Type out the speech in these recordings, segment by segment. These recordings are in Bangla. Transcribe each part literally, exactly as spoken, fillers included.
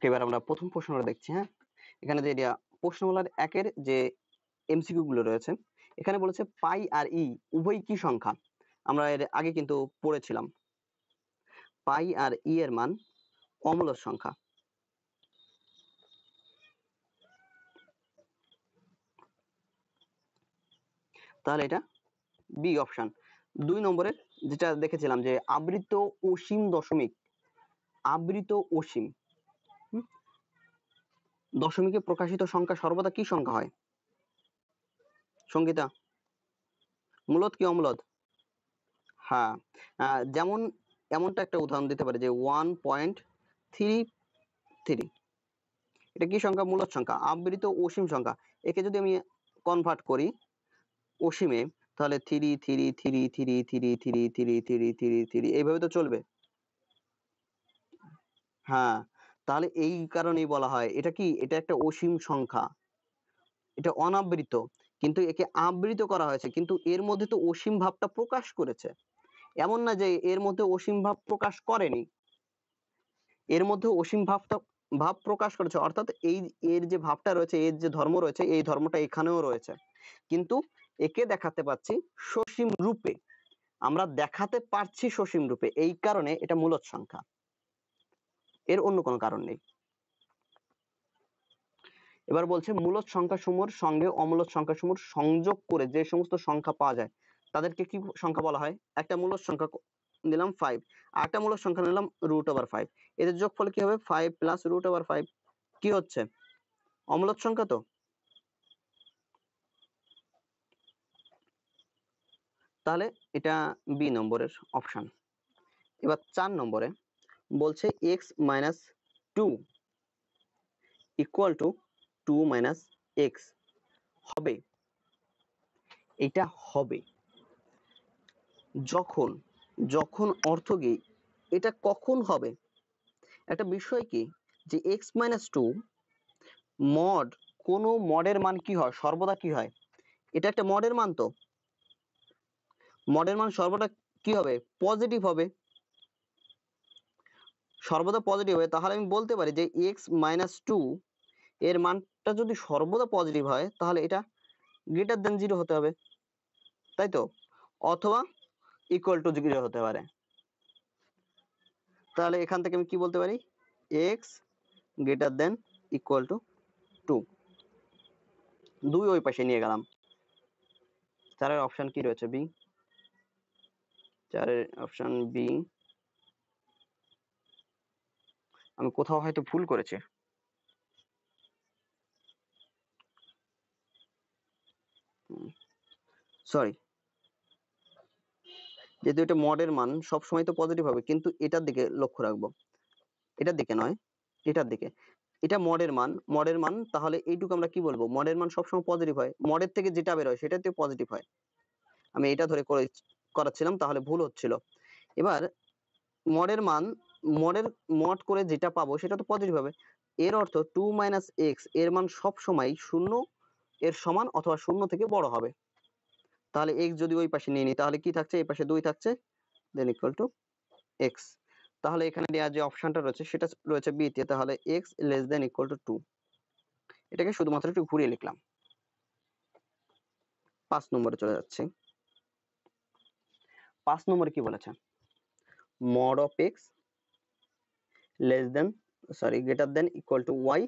ওকে এবার আমরা প্রথম প্রশ্নটা দেখছি। হ্যাঁ, এখানে যে প্রশ্নমালার একের যে এমসিকিউ গুলো রয়েছে এখানে বলেছে পাই আর ই উভয় কি সংখ্যা, আমরা এর আগে কিন্তু পড়েছিলাম। পাই আর ই এর মান অমূলক সংখ্যা, তাহলে এটা বি অপশন। দুই নম্বরের যেটা দেখেছিলাম যে আবৃত অসীম দশমিক, আবৃত অসীম দশমিকে প্রকাশিত সংখ্যা সর্বদা কি সংখ্যা হয়? সংগীতা, মূলত কি অমূলত? হ্যাঁ, যেমন এমনটা একটা উদাহরণ দিতে পারে যে ওয়ান পয়েন্ট থ্রি থ্রি, এটা কি সংখ্যা? মূলত সংখ্যা, আবৃত অসীম সংখ্যা। একে যদি আমি কনভার্ট করি অসীমে তাহলে three three three three three three three three three three এইভাবে তো চলবে। হ্যাঁ, তাহলে এই কারণেই বলা হয় এটা কি, এটা একটা অসীম সংখ্যা, এটা অনাবৃত, কিন্তু একে আবৃত করা হয়েছে, কিন্তু এর মধ্যে তো অসীম ভাবটা প্রকাশ করেছে। এমন না যে এর মধ্যে অসীম ভাব প্রকাশ করেনি, এর মধ্যে অসীম ভাবটা ভাব প্রকাশ করেছে, অর্থাৎ এই এর যে ভাবটা রয়েছে, এর যে ধর্ম রয়েছে, এই ধর্মটা এখানেও রয়েছে, কিন্তু একে দেখাতে পাচ্ছি সসীম রূপে, আমরা দেখাতে পারছি সসীম রূপে, এই কারণে এটা মূলত সংখ্যা, এর অন্য কোনো কারণ নেই। এবার বলছে মূলত সংখ্যাসমূহের সঙ্গে অমূলত সংখ্যাসমূহের সংযোগ করে যে সমস্ত সংখ্যা পাওয়া যায় তাদেরকে কি সংখ্যা বলা হয়? একটা মূলত সংখ্যা নিলাম ফাইভ, আরেকটা মূলত সংখ্যা নিলাম রুট ওভার ফাইভ, এদের যোগফল কি হবে? Five plus root over five, কি হচ্ছে? অমূলত সংখ্যা। তো তাহলে এটা বি নম্বরের অপশন। এবার চার নম্বরে বলছে X minus two equal to two minus X হবে, এটা হবে যখন, যখন অর্থ কি এটা কখন হবে? একটা বিষয় কি যে এক্স মাইনাস টু মড, কোনো মডের মান কি হয়? সর্বদা কি হয়? এটা একটা মডের মান, তো মডের মান সর্বদা কি হবে? পজিটিভ হবে, সর্বদা পজিটিভ হবে। তাহলে আমি বলতে পারি যে এক্স মাইনাস টু এর মানটা যদি সর্বদা পজিটিভ হয় তাহলে এটা গ্রেটার দেন জিরো হতে হবে, তাই তো? অথবা ইকুয়াল টু জিরো হতে পারে। তাহলে এখান থেকে আমি কি বলতে পারি? X greater than equal to two, দুই ওই পাশে নিয়ে গেলাম। চারের অপশন কি রয়েছে? বি। চারের অপশন বি। আমি কোথাও হয়তো ভুল করেছি, সরি, যেহেতু এটা মডের মান সবসময় তো পজিটিভ হবে, কিন্তু এটার দিকে লক্ষ্য রাখবো, এটার দিকে নয়, এটার দিকে। এটা মডের মান, মডের মান, তাহলে এইটুকু আমরা কি বলবো? মডের মান সবসময় পজিটিভ হয়, মডের থেকে যেটা বের হয় সেটাতে পজিটিভ হয়। আমি এটা ধরে করে করাচ্ছিলাম, তাহলে ভুল হচ্ছিল। এবার মডের মান, মডের মড করে যেটা পাবো সেটা তো পজিটিভ হবে, এর অর্থ টু মাইনাস এক্স এর মান সবসময় শূন্য এর সমান অথবা শূন্য থেকে বড় হবে। তাহলে এক্স যদি ওই পাশে নিয়ে নিই তাহলে কি থাকছে? এই পাশে দুই থাকছে, দেন ইকুয়াল টু এক্স। তাহলে এখানে দেওয়া যে অপশনটা রয়েছে সেটা রয়েছে বি তে, তাহলে X less than equal to two, এটাকে শুধুমাত্র একটু ঘুরিয়ে লিখলাম। পাঁচ নম্বরে চলে যাচ্ছে। পাঁচ নম্বরে কি বলেছে? Mod of X less than, sorry greater than equal to Y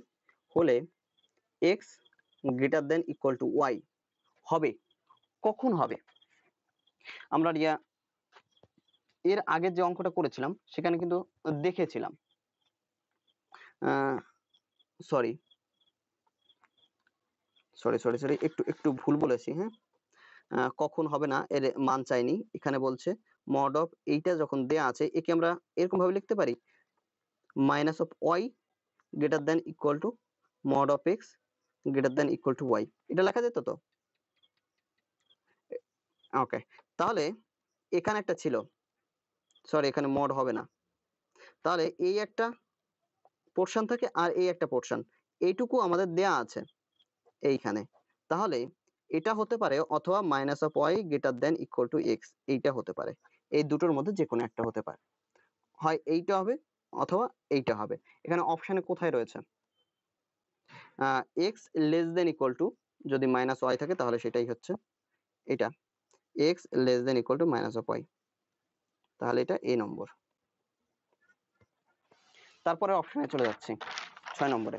হলে X greater than equal to Y হবে, কখন হবে? আমরা রিয়া এর আগে যে অঙ্কটা করেছিলাম সেখানে কিন্তু দেখেছিলাম, সরি সরি সরি সরি একটু একটু ভুল বলেছি। হ্যাঁ, কখন হবে না, এর মান চাইনি। এখানে বলছে মড অফ এইটা যখন দেয়া আছে একে আমরা এরকম ভাবে লিখতে পারি, minus of Y greater than equal to mod of x greater than equal to Y, এটা লেখা যেত তো। ওকে, তাহলে এখানে একটা ছিল, সরি এখানে মড হবে না, তাহলে এই একটা পোর্শন থাকে আর এই একটা পোর্শন, এইটুকু আমাদের দেয়া আছে এইখানে, তাহলে এটা হতে পারে অথবা minus of Y greater than equal to X, এইটা হতে পারে, এই দুটোর মধ্যে যে কোনো একটা হতে পারে, হয় এইটা হবে অথবা এইটা হবে। এখানে অপশানে কোথায় রয়েছে x less than equal to, যদি মাইনাস ওয়াই থাকে তাহলে সেটাই হচ্ছে এটা, x less than equal to minus of Y, তাহলে এটা এ নম্বর। তারপরে অপশানে চলে যাচ্ছি ছয় নম্বরে।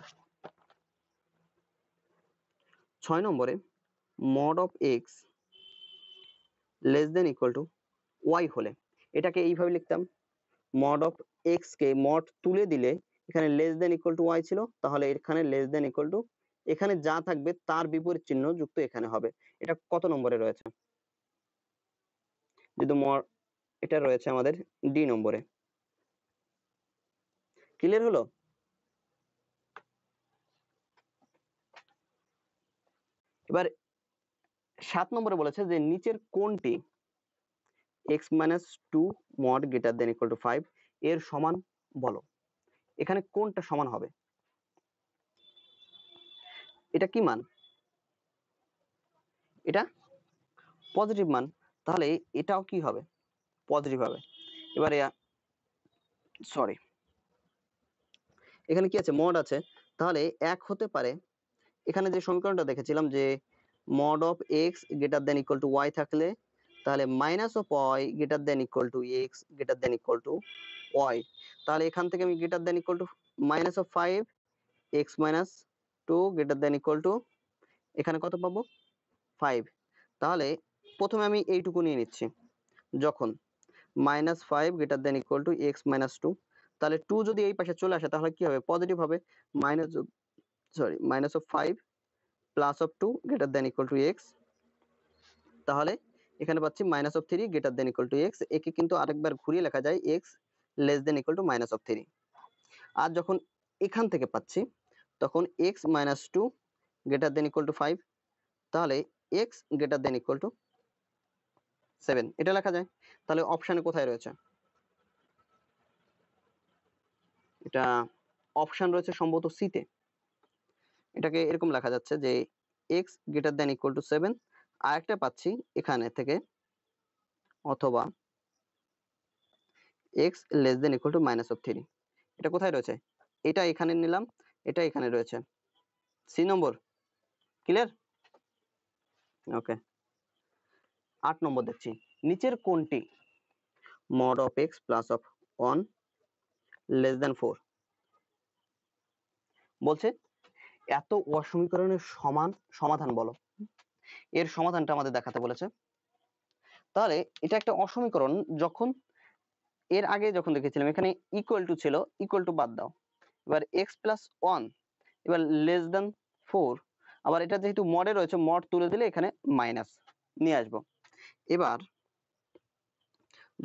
ছয় নম্বরে mod of x less than equal to Y হলে এটাকে এইভাবে লিখতাম, মড অফ x কে মড তুলে দিলে এখানে less than equal to Y ছিল, তাহলে এখানে লেস দেন ইকুয়াল টু এখানে যা থাকবে তার বিপরীত চিহ্ন যুক্ত এখানে হবে। এটা কত নম্বরে রয়েছে? যদি এটা রয়েছে আমাদের ডি নম্বরে। ক্লিয়ার হলো? এবার সাত নম্বরে বলেছে যে নিচের কোনটি X minus two mod greater than equal to five এর সমান বলো। এখানে কোনটা সমান হবে? এটা কি মান? এটা পজিটিভ মান, তাহলে এটাও কি হবে? পজিটিভ হবে। এবারে সরি এখানে কি আছে? মড আছে, তাহলে এক হতে পারে। এখানে যে সমীকরণটা দেখেছিলাম যে mod of x greater than equal to Y থাকলে তাহলে minus of Y greater than equal to x greater than equal to Y, তাহলে এখান থেকে আমি greater than equal to minus of five X minus two greater than equal to এখানে কত পাবো? ফাইভ। তাহলে প্রথমে আমি এইটুকু নিয়ে নিচ্ছি, যখন minus five greater than equal to x minus two, তাহলে টু যদি এই পাশে চলে আসে তাহলে কি হবে? পজিটিভ হবে। Minus sorry minus of five plus of two greater than equal to x, তাহলে এখানে পাচ্ছি minus of three greater than equal to x. একে কিন্তু আরেকবার ঘুরিয়ে লেখা যায় x less than equal to minus of three. আর যখন এখান থেকে পাচ্ছি তখন x minus two greater than equal to five, তাহলে x greater than equal to seven এটা লেখা যায়। তাহলে অপশানে কোথায় রয়েছে? এটা অপশান রয়েছে সম্ভবত সিতে। এটাকে এরকম লেখা যাচ্ছে যে x greater than equal to seven, আর একটা পাচ্ছি এখানে থেকে, অথবা x less than equal to minus of three. এটা কোথায় রয়েছে? এটা এখানে নিলাম, এটা এখানে রয়েছে সি নম্বর। ক্লিয়ার? ওকে। আট নম্বর দেখছি, নিচের কোনটি mod of x plus of one less than four. বলছে এত অসমীকরণের সমান সমাধান বলো, এর সমাধানটা আমাদের দেখাতে বলেছে। তাহলে এটা একটা অসমীকরণ, যখন এর আগে যখন দেখেছিলাম এখানে ইকুয়াল টু ছিল, ইকুয়াল টু বাদ দাও, এবার এক্স প্লাস ওয়ান, এবার লেস দেন ফোর, আবার এটা যেহেতু মডে রয়েছে মড তুলে দিলে এখানে মাইনাস নিয়ে আসবো। এবার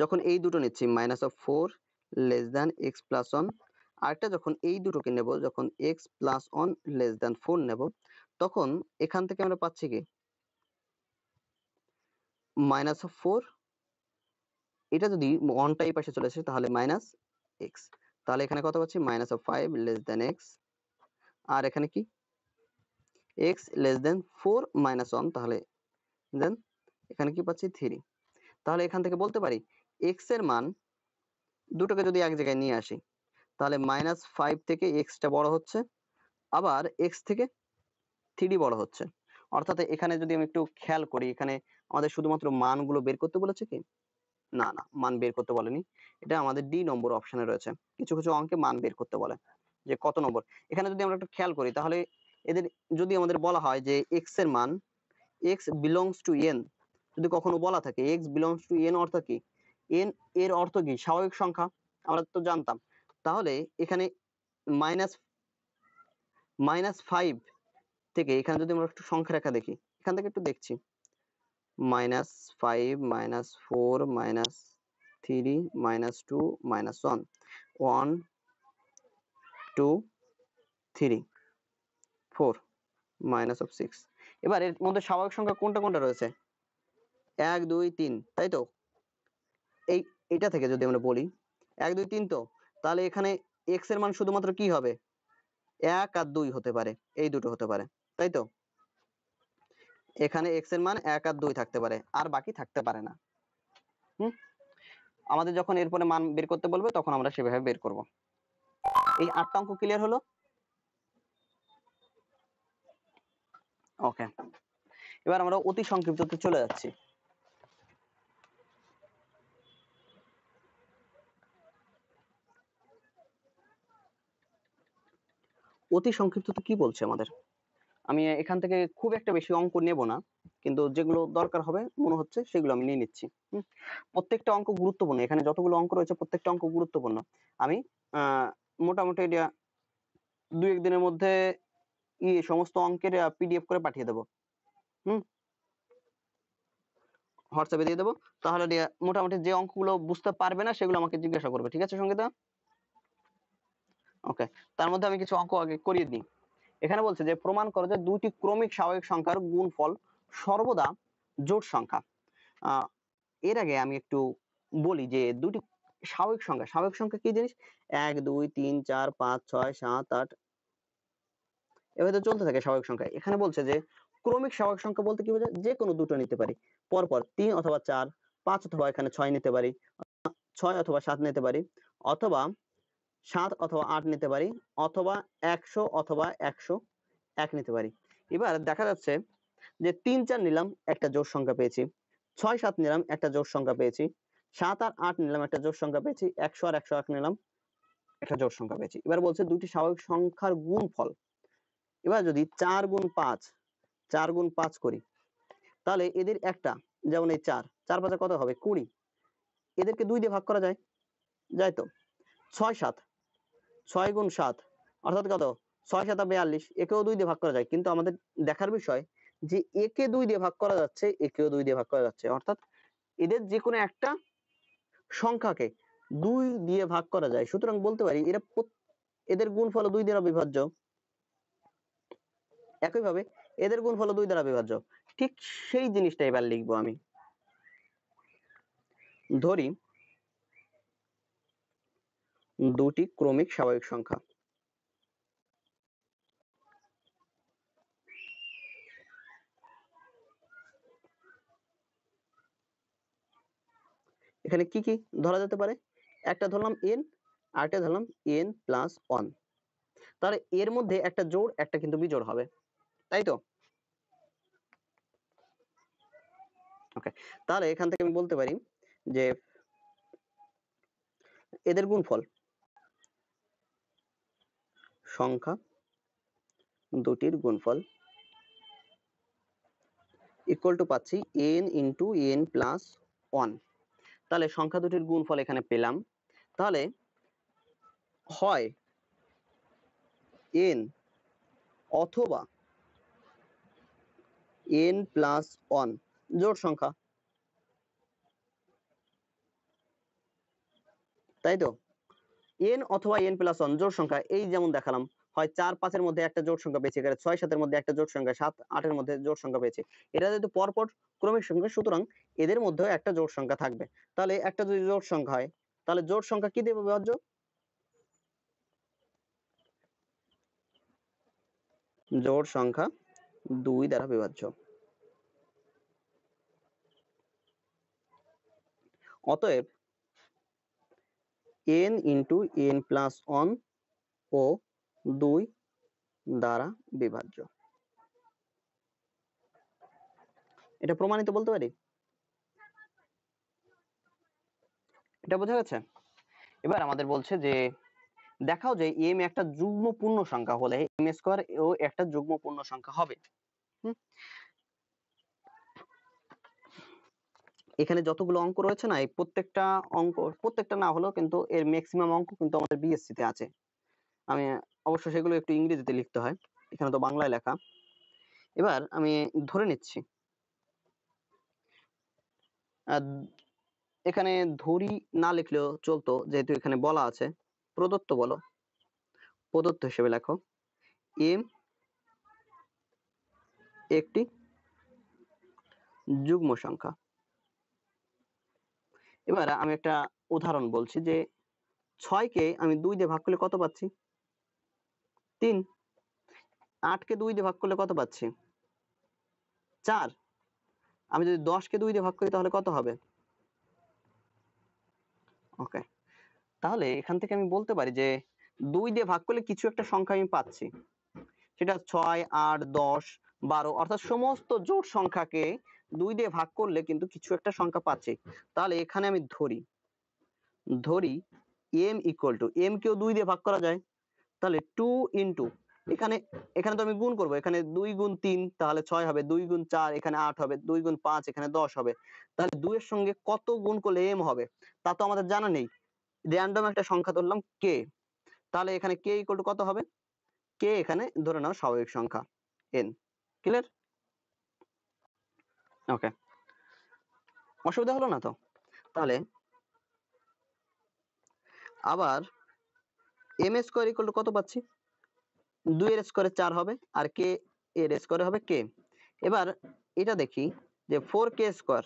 যখন এই দুটো নিচ্ছি minus of four less than x plus one, আরেকটা যখন এই দুটোকে নেব, যখন X plus one less than four নেব, তখন এখান থেকে আমরা পাচ্ছি কি? মাইনাস অফ ফোর, এটা যদি ওয়ানটা এই পাশে চলে আসে তাহলে মাইনাস এক্স, তাহলে এখানে কত পাচ্ছি? Minus of five less than x, আর এখানে কি? X less than four minus one, তাহলে দেন এখানে কি পাচ্ছি? থ্রি। তাহলে এখান থেকে বলতে পারি এক্স এর মান, দুটোকে যদি এক জায়গায় নিয়ে আসি তাহলে মাইনাস ফাইভ থেকে এক্সটা বড় হচ্ছে, আবার এক্স থেকে থ্রি বড় হচ্ছে। অর্থাৎ এখানে যদি আমি একটু খেয়াল করি, এখানে আমাদের শুধুমাত্র মানগুলো বের করতে বলেছে কি? না না, মান বের করতে বলেনি, এটা আমাদের ডি নম্বর অপশানে রয়েছে। কিছু কিছু অঙ্কে মান বের করতে বলে যে কত নম্বর। এখানে যদি আমরা একটু খেয়াল করি তাহলে এদের যদি আমাদের বলা হয় যে এক্স এর মান এক্স বিলংস টু এন, যদি কখনো বলা থাকে এক্স বিলংস টু এন অর্থ কি? এন এর অর্থ কি? স্বাভাবিক সংখ্যা, আমরা তো জানতাম। তাহলে এখানে মাইনাস মাইনাস ফাইভ থেকে এখানে যদি আমরা একটু সংখ্যা রেখা দেখি, এখান থেকে একটু দেখছি minus five minus four minus three minus two minus one, one two three four minus of six. এবার এর মধ্যে স্বাভাবিক সংখ্যা কোনটা কোনটা রয়েছে? এক দুই তিন, তাই তো? এই এটা থেকে যদি আমরা বলি এক দুই তিন, তো তাহলে এখানে এক্স এর মান শুধুমাত্র কি হবে? এক আর দুই হতে পারে, এই দুটো হতে পারে, তাই তো? এখানে এক্স এর মান এক আর দুই থাকতে পারে, আর বাকি থাকতে পারে না। হুম, আমাদের যখন এরপরে মান বের করতে বলবে তখন আমরা সেভাবে বের করব। এই আটটা অঙ্ক ক্লিয়ার হলো। ওকে, এবার আমরা অতি সংক্ষিপ্ততে চলে যাচ্ছি। অতি সংক্ষিপ্ত তো কি বলছে আমাদের, আমি এখান থেকে খুব একটা বেশি অঙ্ক নেব না, কিন্তু যেগুলো দরকার হবে মনে হচ্ছে সেগুলো আমি নিয়ে নিচ্ছি। প্রত্যেকটা অঙ্ক গুরুত্বপূর্ণ, এখানে যতগুলো অঙ্ক রয়েছে প্রত্যেকটা অঙ্ক গুরুত্বপূর্ণ। আমি মোটামুটি এটা দুই একদিনের মধ্যে ইয়ে সমস্ত অঙ্কের পিডিএফ করে পাঠিয়ে দেবো, হুম হোয়াটসঅ্যাপে দিয়ে দেবো। তাহলে মোটামুটি যে অঙ্কগুলো বুঝতে পারবে না সেগুলো আমাকে জিজ্ঞাসা করবে, ঠিক আছে সঙ্গীতা? ওকে, তার মধ্যে আমি কিছু অঙ্ক আগে করিয়ে দিই। এখানে বলছে যে প্রমাণ করো যে দুইটি ক্রমিক স্বাভাবিক সংখ্যার গুণফল সর্বদা জোড় সংখ্যা। এর আগে আমি একটু বলি যে দুটি স্বাভাবিক সংখ্যা, স্বাভাবিক সংখ্যা কি জিনিস, এক দুই তিন চার পাঁচ ছয় সাত আট এভাবে তো চলতে থাকে স্বাভাবিক সংখ্যা। এখানে বলছে যে ক্রমিক স্বাভাবিক সংখ্যা বলতে কি বোঝায়, যে কোনো দুটো নিতে পারি পরপর, তিন অথবা চার, পাঁচ অথবা এখানে ছয় নিতে পারি, ছয় অথবা সাত নিতে পারি, অথবা সাত অথবা আট নিতে পারি, অথবা একশো অথবা একশো এক নিতে পারি। এবার দেখা যাচ্ছে যে তিন চার নিলাম একটা জোড় সংখ্যা পেয়েছি, ছয় সাত নিলাম একটা জোড় সংখ্যা পেয়েছি, সাত আর আট নিলাম একটা জোড় সংখ্যা পেয়েছি, একশো আর একশো এক নিলাম একটা জোড় সংখ্যা পেয়েছি। এবার বলছে দুটি স্বাভাবিক সংখ্যার গুণফল। এবার যদি চার গুণ পাঁচ, চার গুণ পাঁচ করি তাহলে এদের একটা, যেমন এই চার, চার পাঁচে কত হবে কুড়ি, এদেরকে দুই দিয়ে ভাগ করা যায়, যাই তো। ছয় সাত, ছয় গুণ সাত অর্থাৎ কত, ছয় সাত বিয়াল্লিশ, একেও দুই দিয়ে ভাগ করা যায়, কিন্তু আমাদের দেখার বিষয় যে একে দুই দিয়ে ভাগ করা যাচ্ছে, একেও দুই দিয়ে ভাগ করা যাচ্ছে, অর্থাৎ এদের যে কোনো একটা সংখ্যাকে দুই দিয়ে ভাগ করা যায়। সুতরাং বলতে পারি এরা এদের গুণফল দুই দ্বারা বিভাজ্য, একইভাবে এদের গুণফল দুই দ্বারা বিভাজ্য। ঠিক সেই জিনিসটা এবার লিখবো আমি, ধরি দুটি ক্রমিক স্বাভাবিক সংখ্যা, এখানে কি কি ধরা যেতে পারে, একটা ধরলাম এন, আরেকটা ধরলাম এন প্লাস ওয়ান, তাহলে এর মধ্যে একটা জোড় একটা কিন্তু বিজোড় হবে, তাই তো? ওকে, তাহলে এখান থেকে আমি বলতে পারি যে এদের গুণফল সংখ্যা দুটির গুণফল ইকুয়াল টু পাচ্ছি N into N plus one. তাহলে সংখ্যা দুটির গুণফল এখানে পেলাম, তাহলে হয় এন অথবা এন প্লাস ওয়ান জোড় সংখ্যা, তাই তো? এন অথবা এন প্লাস ওয়ান জোড় সংখ্যা, এই যেমন দেখালাম, হয় চার পাঁচের মধ্যে একটা জোড় সংখ্যা পেয়েছি, এখানে ছয় সাতের মধ্যে একটা জোড় সংখ্যা, সাত আটের মধ্যে জোড় সংখ্যা পেয়েছে, এটা যেহেতু পরপর ক্রমিক সংখ্যা সুতরাং এদের মধ্যে একটা জোড় সংখ্যা থাকবে। তাহলে একটা যদি জোড় সংখ্যা হয় তাহলে জোড় সংখ্যা কি দেবে বিভাজ্য, জোড় সংখ্যা দুই দ্বারা বিভাজ্য। অতএব n into N plus one ও দুই দ্বারা বিভাজ্য, এটা প্রমাণিত বলতে পারি, এটা বোঝা গেছে। এবার আমাদের বলছে যে দেখাও যে এম একটা যুগ্ম পূর্ণ সংখ্যা হলে এম স্কয়ার ও একটা যুগ্ম পূর্ণ সংখ্যা হবে। এখানে যতগুলো অঙ্ক রয়েছে না, এই প্রত্যেকটা অঙ্ক, প্রত্যেকটা না হলো কিন্তু এর ম্যাক্সিমাম অঙ্ক কিন্তু আমাদের বিএসসি তে আছে। আমি অবশ্য সেগুলো একটু ইংরেজিতে লিখতে হয়, এখানে তো বাংলায় লেখা। এবার আমি ধরে নিচ্ছি, এখানে ধরি না লিখলেও চলতো, যেহেতু এখানে বলা আছে প্রদত্ত, বলো প্রদত্ত হিসেবে লেখো, এম একটি যুগ্ম সংখ্যা। এবার আমি একটা উদাহরণ বলছি যে ছয়কে আমি দুই দিয়ে ভাগ করলে কত পাচ্ছি, তিন। আটকে দুই দিয়ে ভাগ করলে কত পাচ্ছি, চার। আমি যদি দশকে দুই দিয়ে ভাগ করি তাহলে কত হবে, ওকে। তাহলে এখান থেকে আমি বলতে পারি যে দুই দিয়ে ভাগ করলে কিছু একটা সংখ্যা আমি পাচ্ছি, সেটা ছয় আট দশ বারো, অর্থাৎ সমস্ত জোড় সংখ্যাকে দুই দিয়ে ভাগ করলে কিন্তু কিছু একটা সংখ্যা পাচ্ছি। তাহলে এখানে আমি ধরি ধরি m ইকুয়াল টু, m কেও দুই দিয়ে ভাগ করা যায়, তাহলে টু ইন্টু এখানে এখানে তো আমি গুণ করবো, এখানে দুই গুণ তিন তাহলে ছয় হবে, দুই গুণ চার এখানে আট হবে, দুই গুণ পাঁচ এখানে দশ হবে। তাহলে দুই এর সঙ্গে কত গুণ করলে এম হবে তা তো আমাদের জানা নেই, র্যান্ডম একটা সংখ্যা ধরলাম কে, তাহলে এখানে কে ইকুয়াল টু কত হবে, কে এখানে ধরে নাও স্বাভাবিক সংখ্যা এন। ক্লিয়ার? ওকে, অসুবিধা হলো না তো? তাহলে আবার এম স্কয়ার ইকুয়াল টু কত পাচ্ছি, দুই এর স্কয়ারে চার হবে, আর কে এর স্কয়ারে হবে কে। এবার এটা দেখি যে ফোর কে স্কয়ার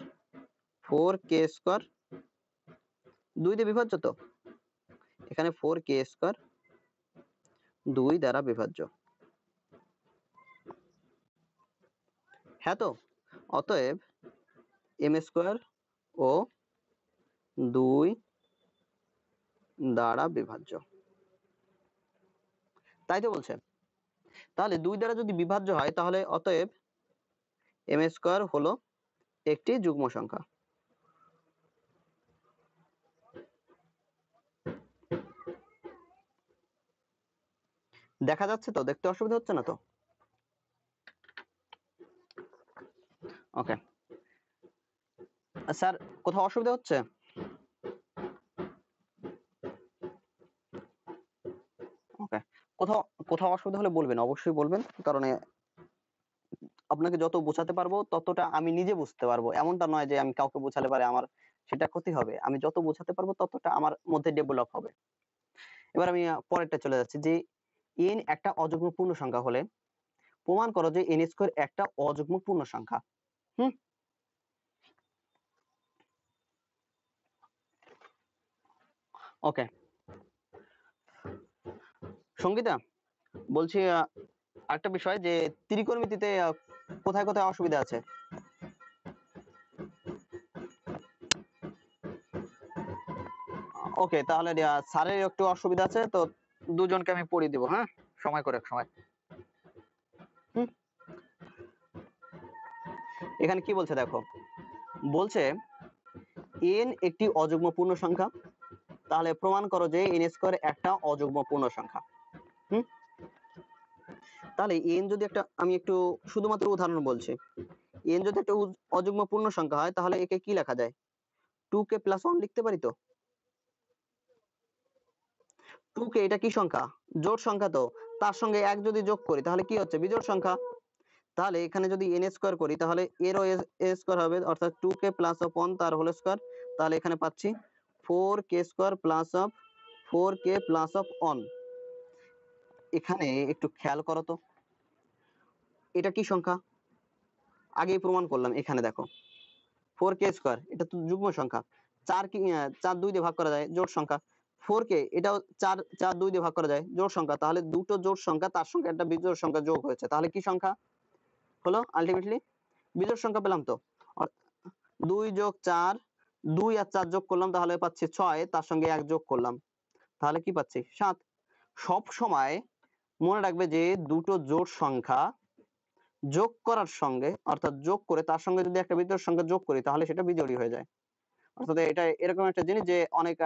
ফোর কে স্কয়ার দুই দিয়ে বিভাজ্য, তো এখানে ফোর কে স্কয়ার দুই দ্বারা বিভাজ্য। হ্যাঁ, তো অতএব এম স্কয়ার ও দুই দ্বারা বিভাজ্য, তাই তো বলছে। তাহলে দুই দ্বারা যদি বিভাজ্য হয় তাহলে অতএব এম স্কয়ার হলো একটি যুগ্ম সংখ্যা। দেখা যাচ্ছে তো, দেখতে অসুবিধা হচ্ছে না তো? ওকে স্যার, কোথাও অসুবিধা হচ্ছে? ওকে, কোথাও কোথাও অসুবিধা হলে বলবেন, অবশ্যই বলবেন, কারণ আপনাকে যত বোঝাতে পারবো ততটা আমি নিজে বুঝতে পারবো। এমনটা নয় যে আমি কাউকে বোঝালে পারে আমার সেটা ক্ষতি হবে, আমি যত বোঝাতে পারবো ততটা আমার মধ্যে ডেভেলপ হবে। এবার আমি পরেরটা চলে যাচ্ছি, যে n একটা অযুগ্ম পূর্ণ সংখ্যা হলে প্রমাণ করো যে n স্কয়ার একটা অযুগ্ম পূর্ণ সংখ্যা। হুম, ওকে সঙ্গীতা, বলছি একটা বিষয়, যে ত্রিকোণমিতিতে কোথায় কোথায় অসুবিধা আছে? ওকে, তাহলে স্যারের একটু অসুবিধা আছে, তো দুজনকে আমি পড়িয়ে দিব, হ্যাঁ, সময় করে এক সময়। হুম, এখানে কি বলছে দেখো, বলছে n একটি অযুগ্ম পূর্ণ সংখ্যা, তাহলে প্রমাণ করো যে n স্কয়ার একটা অযুগ্ম পূর্ণ সংখ্যা। হুম, তাহলে n যদি একটা, আমি একটু শুধুমাত্র উদাহরণ বলছি, n যদি একটা অযুগ্ম পূর্ণ সংখ্যা হয় তাহলে একে কি লেখা যায়, টু কে প্লাস ওয়ান লিখতে পারি। তো টু কে এটা কি সংখ্যা, জোড় সংখ্যা, তো তার সঙ্গে এক যদি যোগ করি তাহলে কি হচ্ছে, বিজোড় সংখ্যা। তাহলে এখানে যদি n স্কয়ার করি তাহলে এর ও a স্কয়ার হবে, অর্থাৎ টু কে প্লাস অন তার হোল স্কয়ার। তাহলে এখানে পাচ্ছি four K square plus of four K plus of one. এখানে একটু খেয়াল করো তো, এটা কি সংখ্যা, আগেই প্রমাণ করলাম। এখানে দেখো ফোর কে স্কয়ার, এটা তো যুগ্ম সংখ্যা, চার কি চার দুই দিয়ে ভাগ করা যায়, জোড় সংখ্যা। ফোর কে এটাও চার চার দুই দিয়ে ভাগ করা যায়, জোড় সংখ্যা। তাহলে দুটো জোড় সংখ্যা তার সঙ্গে একটা বিজোড় সংখ্যা যোগ হয়েছে, তাহলে কি সংখ্যা হলো, আলটিমেটলি বিজোড় সংখ্যা পেলাম। তো দুই যোগ চার, দুই আর চার যোগ করলাম তাহলে পাচ্ছি ছয়, তার সঙ্গে এক যোগ করলাম তাহলে কি পাচ্ছি সাত। সব সময় মনে রাখবে যে দুটো জোড় সংখ্যা যোগ করার সঙ্গে, অর্থাৎ যোগ করে তার সঙ্গে যদি একটা বিজোড় সংখ্যা যোগ করি তাহলে সেটা বিজোড়ই হয়ে যায়। অর্থাৎ এটা এরকম একটা জিনিস যে অনেক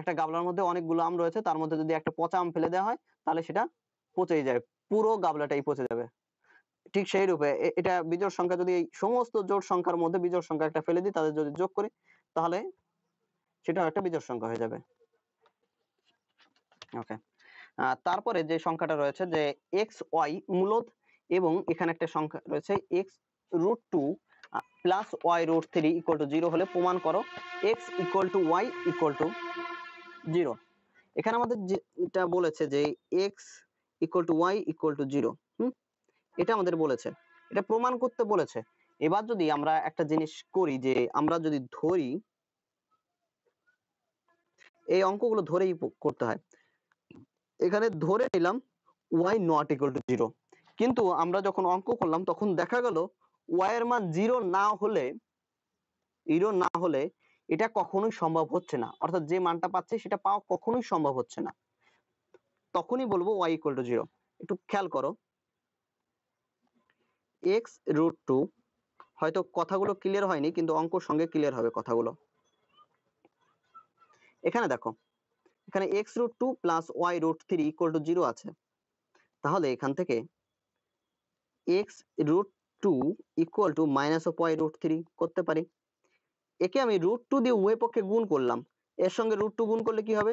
একটা গাবলার মধ্যে অনেকগুলো আম রয়েছে, তার মধ্যে যদি একটা পচা আম ফেলে দেওয়া হয় তাহলে সেটা পচেই যায়, পুরো গাবলাটাই পচে যাবে। ঠিক সেই রূপে এটা বিজোড় সংখ্যা, যদি এই সমস্ত জোড় সংখ্যার মধ্যে বিজোড় সংখ্যা একটা ফেলে দিই, তাদের যদি যোগ করি তাহলে সেটা একটা বিজোড় সংখ্যা হয়ে যাবে। ওকে, তারপরে যে সংখ্যাটা রয়েছে যে এক্স ওয়াই মূলত, এবং এখানে একটা সংখ্যা রয়েছে X root two plus Y root three equal to zero হলে প্রমাণ করো X equal to Y equal to zero. এখানে আমাদের যেটা বলেছে যে X equal to Y equal to zero, hmm, এটা আমাদের বলেছে, এটা প্রমাণ করতে বলেছে। এবার যদি আমরা একটা জিনিস করি, যে আমরা যদি ধরি, এই অঙ্কগুলো ধরেই করতে হয়। এখানে ধরে নিলাম Y not equal to zero, কিন্তু আমরা যখন অঙ্ক করলাম তখন দেখা গেল ওয়াই এর মান জিরো না হলে জিরো না হলে এটা কখনোই সম্ভব হচ্ছে না, অর্থাৎ যে মানটা পাচ্ছে সেটা পাওয়া কখনোই সম্ভব হচ্ছে না। তখনই বলবো y equal to zero। একটু খেয়াল করো x root two, হয়তো কথাগুলো ক্লিয়ার হয়নি কিন্তু অঙ্কর সঙ্গে ক্লিয়ার হবে কথাগুলো। এখানে দেখো এখানে x root two plus y root three equal to zero আছে, তাহলে এখান থেকে x root two equal to minus of y root three করতে পারি। একে আমি root two দিয়ে উভয় পক্ষে গুণ করলাম, এর সঙ্গে root two গুণ করলে কি হবে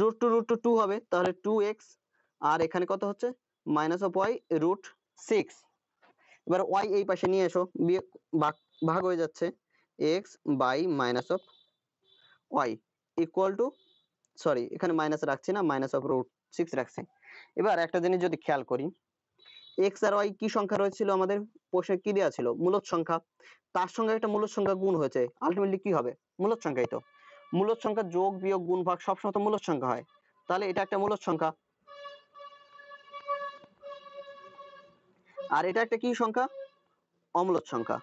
root two root two two হবে, তাহলে two x আর এখানে কত হচ্ছে minus of y root six। এবার y এই পাশে নিয়ে এসো, ভাগ হয়ে যাচ্ছে x by minus of y equal to, sorry এখানে minus রাখছি না minus of root six রাখছি। এবার একটা জিনিস যদি খেয়াল করি x আর y কি সংখ্যা রয়েছিল আমাদের প্রশ্নে কি দেয়া ছিল মূলদ সংখ্যা, তার সঙ্গে একটা মূলদ সংখ্যা গুণ হয়েছে, আলটিমেটলি কি হবে মূলদ সংখ্যাই তো। মূলদ সংখ্যা যোগ বিয়োগ গুণ ভাগ সবসময় তো মূলদ সংখ্যা হয়, তাহলে এটা একটা মূলদ সংখ্যা আর এটা একটা কি সংখ্যা অমূলদ সংখ্যা।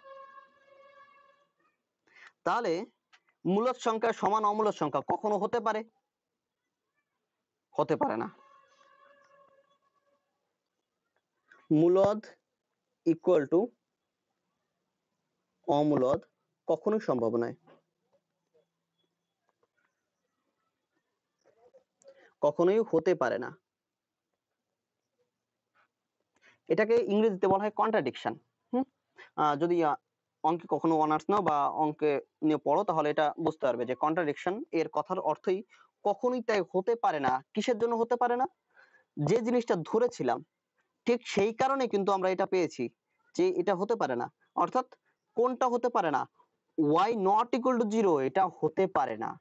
তাহলে মূলদ সংখ্যা সমান অমূলদ সংখ্যা কখনো হতে পারে হতে পারে না। মূলদ ইকুয়াল টু অমূলদ কখনোই সম্ভব নয়, কখনোই হতে পারে না। এটাকে ইংরেজিতে বলা হয় কন্ট্রাডিকশন। হুম যদি অঙ্কে কখনো অনার্স নাও বা অঙ্কে নিয়ে পড়ো তাহলে এটা বুঝতে পারবে যে কন্ট্রাডিকশন এর কথার অর্থই কখনোই তাই হতে পারে না। কিসের জন্য হতে পারে না? যে জিনিসটা ধরেছিলাম ঠিক সেই কারণে কিন্তু আমরা এটা পেয়েছি যে এটা হতে পারে না। অর্থাৎ কোনটা হতে পারে না? y not equal to zero এটা হতে পারে না,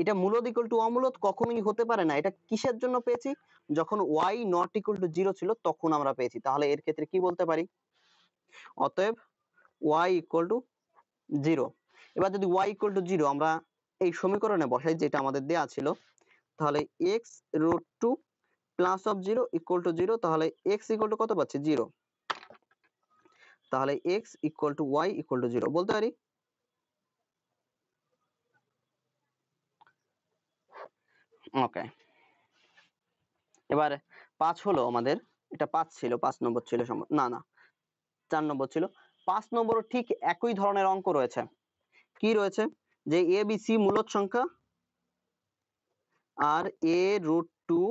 এটা মূলদ equal to অমূলদ কখনোই হতে পারে না। এটা কিসের জন্য পেয়েছি? যখন y not equal to zero ছিল তখন আমরা পেয়েছি। তাহলে এর ক্ষেত্রে কি বলতে পারি? অতএব y equal to zero। এবার যদি y equal to zero আমরা এই সমীকরণে বসাই যেটা আমাদের দেয়া ছিল, তাহলে x root two plus of zero equal to zero, তাহলে x ইকুয়াল টু কত পাচ্ছি জিরো, তাহলে x equal to y equal to zero বলতে পারি। ওকে এবার পাঁচ হলো আমাদের, এটা পাঁচ ছিল, পাঁচ নম্বর ছিল, না না চার নম্বর ছিল। পাঁচ নম্বরও ঠিক একই ধরনের অঙ্ক রয়েছে। কি রয়েছে? যে এ বি সি মূলদ সংখ্যা আর a root two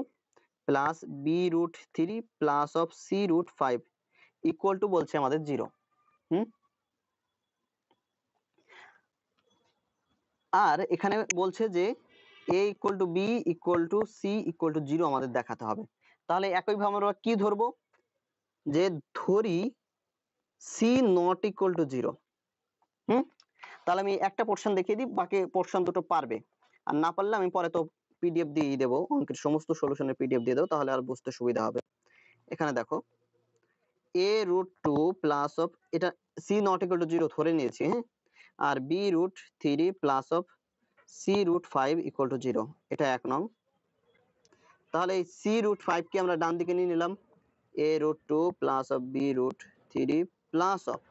plus B root three plus of C root five equal to বলছে আমাদের জিরো। হুম আর এখানে বলছে যে A equal to B equal to C equal to zero আমাদের দেখাতে হবে। তাহলে একইভাবে আমরা কি ধরবো? যে ধরি C not equal to zero. Hmm তাহলে আমি একটা পোর্শন দেখিয়ে দিই, বাকি পোর্শন দুটো পারবে, আর না পারলে আমি পরে তো পিডিএফ দিয়ে দেবো, অঙ্কের সমস্ত সলিউশনের পিডিএফ দিয়ে দেবো, তাহলে আর বুঝতে সুবিধা হবে। এখানে দেখো a root two plus of এটা c not equal to zero ধরে নিয়েছি, হ্যাঁ আর b root three plus of c root five equal to zero, এটা এক নং। তাহলে c root five কে আমরা ডান দিকে নিয়ে নিলাম, a root two plus of b root three plus of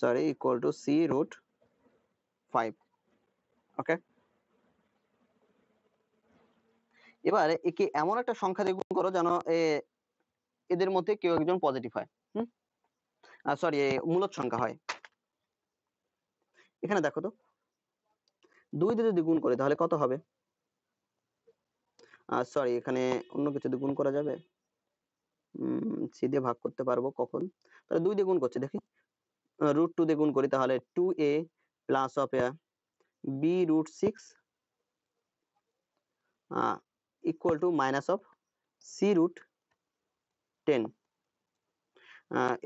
sorry equal to c root five। Okay এবারে একে এমন একটা সংখ্যা দিয়ে গুণ করো যেন এদের মধ্যে কেউ একজন পজিটিভ হয়, হুম সরি মূলদ সংখ্যা হয়। এখানে দেখো তো দুই দিয়ে যদি গুণ করি তাহলে কত হবে, আর সরি এখানে অন্য কিছু দিয়ে গুণ করা যাবে, উম সি দিয়ে ভাগ করতে পারবো কখন, তাহলে দুই দিয়ে গুণ করছি দেখি, রুট টু দিয়ে গুণ করি তাহলে two a plus of a b root six ah equal to minus of c root ten।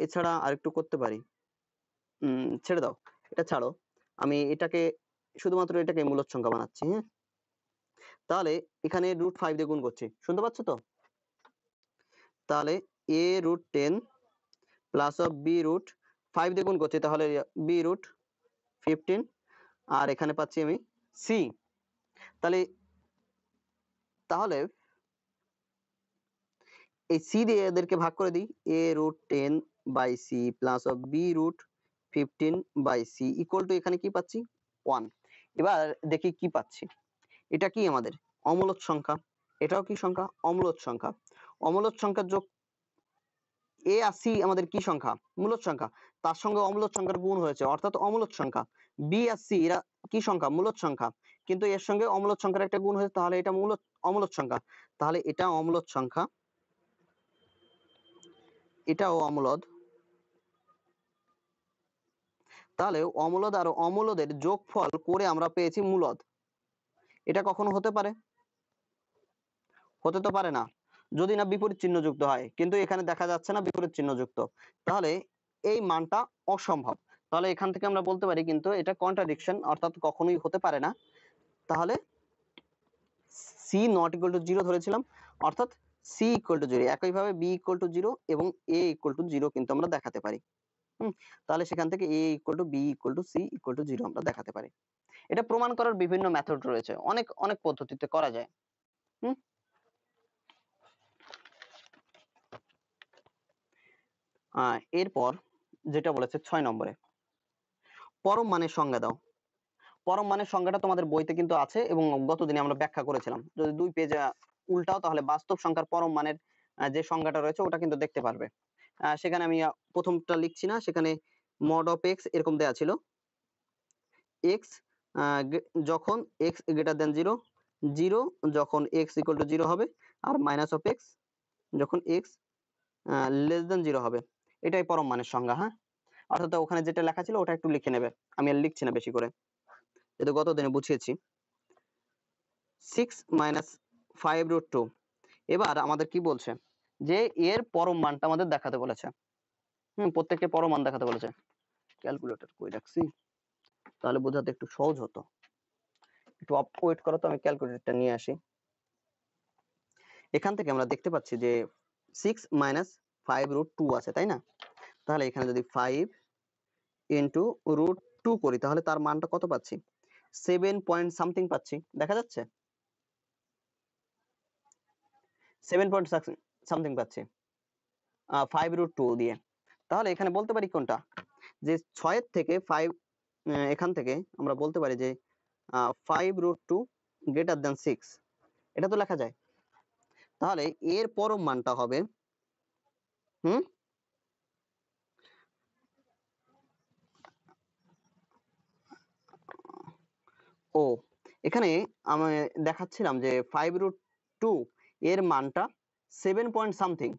এছাড়া আরেকটু করতে পারি, ছেড়ে দাও এটা ছাড়ো, আমি এটাকে শুধুমাত্র এটাকে মূলদ সংখ্যা বানাচ্ছি। হ্যাঁ তাহলে এখানে রুট ফাইভ দিয়ে গুণ করছি, শুনতে পাচ্ছ তো? তাহলে a root ten plus of b root five দিয়ে গুণ করছি, তাহলে b root fifteen আর এখানে পাচ্ছি আমি c। তাহলে তাহলে এই c দিয়ে এদেরকে ভাগ করে দিই, a root ten by c plus of b root fifteen by c equal to এখানে কি পাচ্ছি one। এবার দেখি কি পাচ্ছি, এটা কি আমাদের অম্লত সংখ্যা, এটাও কি সংখ্যা? অম্লত সংখ্যা। অম্লত সংখ্যার যোগ এ আর সি আমাদের কি সংখ্যা? মূলত সংখ্যা। তার সঙ্গে অম্লত সংখ্যার গুণ হয়েছে, অর্থাৎ অম্লত সংখ্যা। বি আর সি এরা কি সংখ্যা? মূলত সংখ্যা, কিন্তু এর সঙ্গে অম্লত সংখ্যার একটা গুণ হয়েছে, তাহলে এটা মূলত অম্লত সংখ্যা। তাহলে এটা অম্লত সংখ্যা, এটাও অম্লদ। তাহলে অম্লদ আর অম্লদের যোগফল করে আমরা পেয়েছি মূলদ। এটা কখনো হতে পারে? হতে তো পারে না, যদি না বিপরীত চিহ্ন যুক্ত হয়, কিন্তু এখানে দেখা যাচ্ছে না বিপরীত চিহ্ন যুক্ত, তাহলে এই মানটা অসম্ভব। তাহলে এখান থেকে আমরা বলতে পারি কিন্তু এটা কন্ট্রাডিকশন, অর্থাৎ কখনোই হতে পারে না। তাহলে c not equal to zero ধরেছিলাম, অর্থাৎ সি ইকুয়াল টু জিরো, একইভাবে বি ইকুয়াল টু জিরো এবং এ ইকুয়াল টু জিরো কিন্তু আমরা দেখাতে পারি। হম তাহলে সেখান থেকে a equal to B equal to C equal to zero আমরা দেখাতে পারি। এটা প্রমাণ করার বিভিন্ন মেথড রয়েছে, অনেক অনেক পদ্ধতিতে করা যায়। হম আহ এরপর যেটা বলেছে ছয় নম্বরে, পরম মানের সংজ্ঞা দাও। পরম মানের সংজ্ঞাটা তোমাদের বইতে কিন্তু আছে এবং গতদিনে আমরা ব্যাখ্যা করেছিলাম। যদি দুই পেজ উল্টাও তাহলে বাস্তব সংখ্যার পরম মানের যে সংজ্ঞাটা রয়েছে ওটা কিন্তু দেখতে পারবে। সেখানে আমি প্রথমটা লিখছি না, সেখানে মড অফ এক্স এরকম দেয়া ছিল, এক্স যখন x greater than zero, zero যখন এক্স ইকুয়াল টু জিরো হবে, আর মাইনাস অফ এক্স যখন এক্স লেস দেন জিরো হবে। এটাই পরম মানের সংজ্ঞা। হ্যাঁ, অর্থাৎ ওখানে যেটা লেখা ছিল ওটা একটু লিখে নেবে, আমি আর লিখছি না বেশি করে, এটা গতদিনে বুঝিয়েছি। Six minus five root two. এবার আমাদের কি বলছে যে এর পরম মানটা আমাদের দেখাতে বলেছে। হম প্রত্যেককে পরম মান দেখাতে বলেছে। ক্যালকুলেটর কই রাখছি, তাহলে বোঝাতে একটু সহজ হতো। একটু ওয়েট করো তো, আমি ক্যালকুলেটরটা নিয়ে আসি। এখান থেকে আমরা দেখতে পাচ্ছি যে six minus five root two আছে, তাই না? তাহলে এখানে যদি ফাইভ ইন্টু রুট টু করি তাহলে তার মানটা কত পাচ্ছি? সেভেন পয়েন্ট সামথিং পাচ্ছি, দেখা যাচ্ছে সেভেন পয়েন্ট সামথিং পাচ্ছি ফাইভ রুট টু দিয়ে। তাহলে এখানে বলতে পারি কোনটা, যে ছয়ের থেকে ফাইভ, এখান থেকে আমরা বলতে পারি যে five root two greater than six, এটা তো লেখা যায়। তাহলে এর পরম মানটা হবে হুম ও এখানে আমি দেখাচ্ছিলাম যে ফাইভ রুট টু এর মানটা seven point something,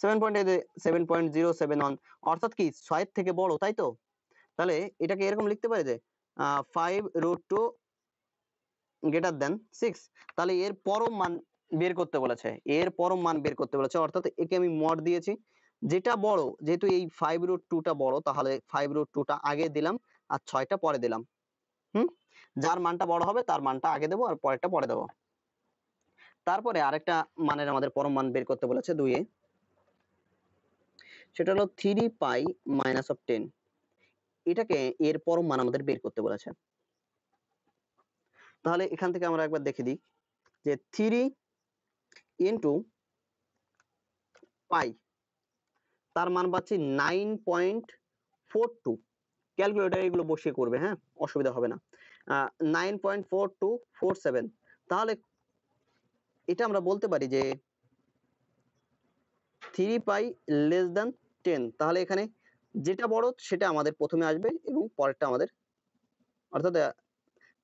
seven point seven point zero seven one, অর্থাৎ কি ছয়ের থেকে বড়, তাই তো? তাহলে এটাকে এরকম লিখতে পারে যে five root two greater than six. তাহলে এর পরম মান বের করতে বলেছে, এর পরম মান বের করতে বলেছে, অর্থাৎ একে আমি মড দিয়েছি, যেটা বড়, যেহেতু এই ফাইভ রুট টুটা বড়, তাহলে ফাইভ রুট টুটা আগে দিলাম আর ছয়টা পরে দিলাম। হুম যার মানটা বড় হবে তার মানটা আগে দেবো আর পরেরটা পরে দেবো। তারপরে আরেকটা মানের আমাদের পরম মান বের করতে বলেছে দুইয়ে, সেটা হলো three pi minus of ten. এটাকে এর পরম মান আমাদের বের করতে বলেছে। তাহলে এখান থেকে আমরা একবার দেখে দিই যে থ্রি ইন্টু পাই, তার মান পাচ্ছি nine point four two. Calculator এগুলো বসিয়ে করবে, হ্যাঁ অসুবিধা হবে না। Nine point four two four seven. তাহলে এটা আমরা বলতে পারি যে three pi less than ten. তাহলে এখানে যেটা বড় সেটা আমাদের প্রথমে আসবে এবং পরেরটা আমাদের, অর্থাৎ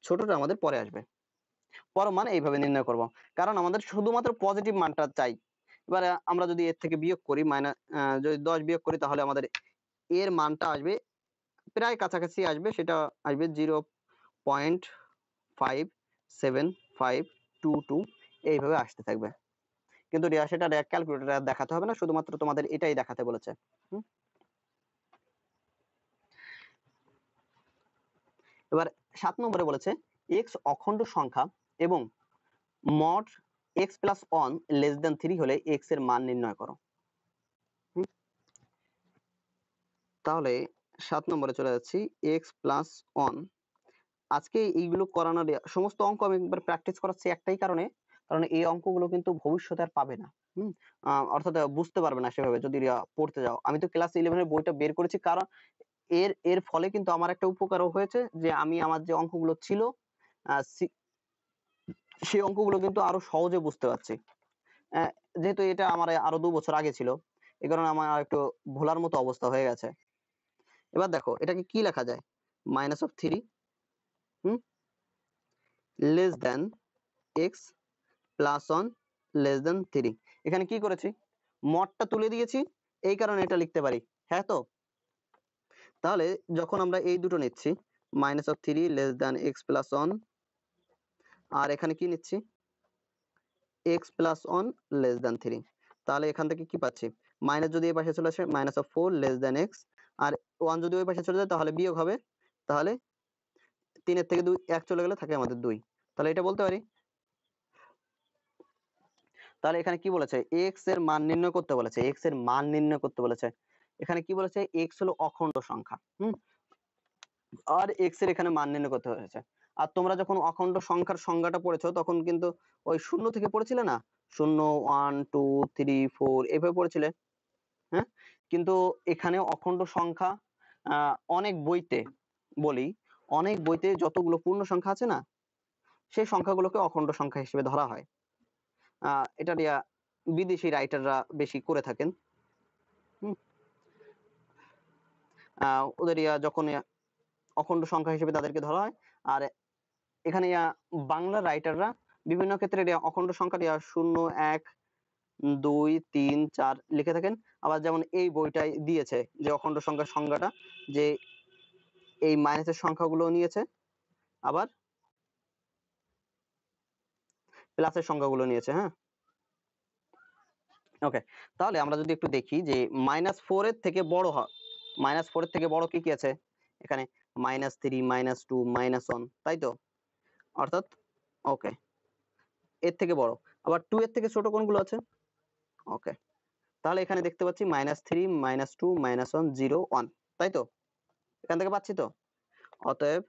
ছোটটা আমাদের পরে আসবে। পরম মান এইভাবে নির্ণয় করব, কারণ আমাদের শুধুমাত্র পজিটিভ মানটা চাই। এবার আমরা যদি এর থেকে বিয়োগ করি, মাইনাস যদি দশ বিয়োগ করি তাহলে আমাদের এর মানটা আসবে প্রায় কাছাকাছি আসবে, সেটা আসবে zero point five seven five two two, এইভাবে আসতে থাকবে। কিন্তু সেটা ক্যালকুলেটর দেখাতে হবে না, শুধুমাত্র তোমাদের এটাই দেখাতে বলেছে। এবার সাত নম্বরে বলেছে এক্স অখণ্ড সংখ্যা এবং mod x plus one less than three হলে এক্স এর মান নির্ণয় করো। তাহলে সাত নম্বরে চলে যাচ্ছি, এক্স প্লাস ওয়ান। আজকে এইগুলো করানোর সমস্ত অঙ্ক আমি একবার প্র্যাকটিস করাচ্ছি একটাই কারণে, কারণ এই অঙ্কগুলো কিন্তু ভবিষ্যতে আর পাবে না। হম অর্থাৎ বুঝতে পারবে না সেভাবে যদি পড়তে যাও। আমি তো ক্লাস ইলেভেনের বইটা বের করেছি, কারণ এর এর ফলে কিন্তু আমার একটা উপকারও হয়েছে যে আমি আমার যে অঙ্কগুলো ছিল সেই অঙ্কগুলো কিন্তু আরো সহজে বুঝতে পারছি। যেহেতু এটা আমার আরো দু বছর আগে ছিল, এই কারণে আমার একটু ভোলার মতো অবস্থা হয়ে গেছে। এবার দেখো এটাকে কি লেখা যায়, minus of three hmm less than x plus one less than three. এখানে কি করেছি, মডটা তুলে দিয়েছি, এই কারণে এটা লিখতে পারি। হ্যাঁ, তো তাহলে যখন আমরা এই দুটো নিচ্ছি minus of three less than x plus one, আর এখানে কি নিচ্ছি x plus one less than three, তাহলে এখান থেকে কি পাচ্ছি, মাইনাস যদি এই পাশে চলে আসে minus of four less than x, আর ওয়ান যদি ওই পাশে চলে যায় তাহলে বিয়োগ হবে, তাহলে তিনের থেকে দুই এক চলে গেলে থাকে আমাদের দুই। তাহলে এটা বলতে পারি, তাহলে এখানে কি বলেছে এক্স এর মান নির্ণয় করতে বলেছে, এক্স এর মান নির্ণয় করতে বলেছে। এখানে কি বলেছে এক্স হলো অখণ্ড সংখ্যা, হম আর এক্স এর এখানে মান নির্ণয় করতে হয়েছে। আর তোমরা যখন অখণ্ড সংখ্যার সংজ্ঞাটা পড়েছো তখন কিন্তু ওই শূন্য থেকে পড়েছিলে না, শূন্য ওয়ান টু থ্রি ফোর এভাবে পড়েছিলে। হ্যাঁ, কিন্তু এখানে অখণ্ড সংখ্যা অনেক বইতে বলি অনেক বইতে যতগুলো পূর্ণ সংখ্যা আছে না সেই সংখ্যাগুলোকে অখণ্ড সংখ্যা হিসেবে ধরা হয়। আহ এটা নিয়ে বিদেশি রাইটাররা বেশি করে থাকেন। হম আহ ওদের ইয়া যখন অখণ্ড সংখ্যা হিসেবে তাদেরকে ধরা হয়। আর এখানে ইয়া বাংলা রাইটাররা বিভিন্ন ক্ষেত্রে অখণ্ড সংখ্যা শূন্য এক দুই তিন চার লিখে থাকেন। আবার যেমন এই বইটাই দিয়েছে যে অখণ্ড সংখ্যার সংজ্ঞাটা, যে এই মাইনাসের সংখ্যাগুলো নিয়েছে আবার প্লাসের সংখ্যাগুলো নিয়েছে। হ্যাঁ, ওকে, তাহলে আমরা যদি একটু দেখি যে মাইনাস ফোর এর থেকে বড় হয়, মাইনাস ফোর এর থেকে বড় কি কি আছে এখানে, minus three minus two minus one, তাই তো, অর্থাৎ ওকে এর থেকে বড়। আবার টু এর থেকে ছোট কোনগুলো আছে, ওকে তাহলে এখানে দেখতে পাচ্ছি minus three minus two minus one zero one, তাই তো এখান থেকে পাচ্ছি। তো অতএব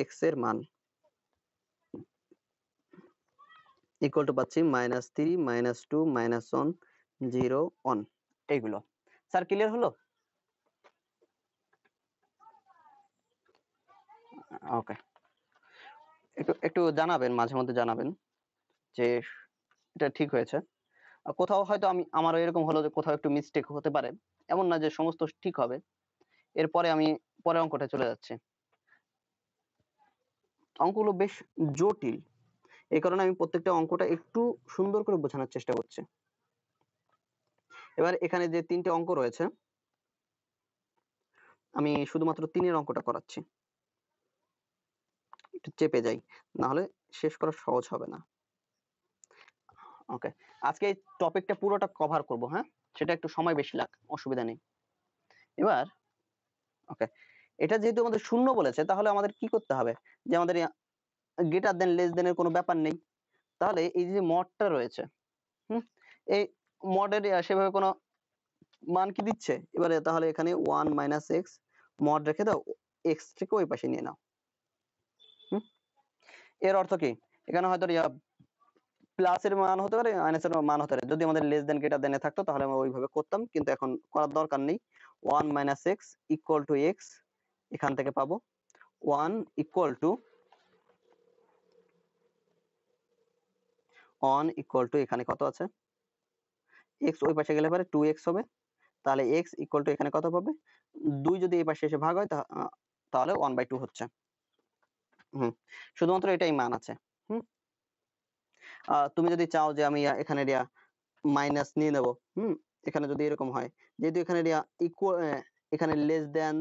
এক্স এর মান ইকুয়াল টু পাচ্ছি minus three minus two minus one zero one. এইগুলো স্যার ক্লিয়ার হলো? ওকে, একটু একটু জানাবেন, মাঝে মধ্যে জানাবেন যে এটা ঠিক হয়েছে। কোথাও হয়তো আমি আমারও এরকম হলো যে কোথাও একটু মিস্টেক হতে পারে, এমন না যে সমস্ত ঠিক হবে। এরপরে আমি পরের অঙ্কটা চলে যাচ্ছি। অঙ্কগুলো বেশ জটিল, এই কারণে আমি প্রত্যেকটা অঙ্কটা একটু সুন্দর করে বোঝানোর চেষ্টা করছি। এবার এখানে যে তিনটে অঙ্ক রয়েছে আমি শুধুমাত্র তিনের অঙ্কটা করাচ্ছি, একটু চেপে যাই না হলে শেষ করা সহজ হবে না। ওকে, আজকে এই টপিকটা পুরোটা কভার করব। হ্যাঁ, সেটা একটু সময় বেশি লাগ, অসুবিধা নেই। এবার ওকে, এটা যেহেতু আমাদের শূন্য বলেছে তাহলে আমাদের কি করতে হবে, যে আমাদের গ্রেটার দেন লেস দেন এর কোনো ব্যাপার নেই, তাহলে এই যে মডটা রয়েছে হুম এই মডের সেভাবে কোনো মান কি দিচ্ছে। এবারে তাহলে এখানে ওয়ান মাইনাস এক্স মড রেখে দাও, এক্স থেকে ওই পাশে নিয়ে নাও। হম এর অর্থ কি, এখানে হয়তো প্লাসের মান হতে পারে মাইনাসের মান হতে পারে। যদি আমাদের লেস দেন গ্রেটার দেন এ থাকতো তাহলে আমরা ওইভাবে করতাম, কিন্তু এখন করার দরকার নেই। One minus x equal to x, এখান থেকে পাবো one equal to one equal to এখানে কত আছে এক্স, ওই পাশে গেলে পারে টু এক্স হবে, তাহলে এক্স ইকুয়াল টু এখানে কত পাবে দুই, যদি এই পাশে এসে ভাগ হয় তাহলে ওয়ান বাই টু হচ্ছে। হম শুধুমাত্র এটাই মান আছে। হম তুমি যদি চাও যে আমি এখানে রিয়া মাইনাস নিয়ে নেবো, হম এখানে যদি এরকম হয়, যেহেতু এখানে রিয়া ইকুয়াল এখানে less than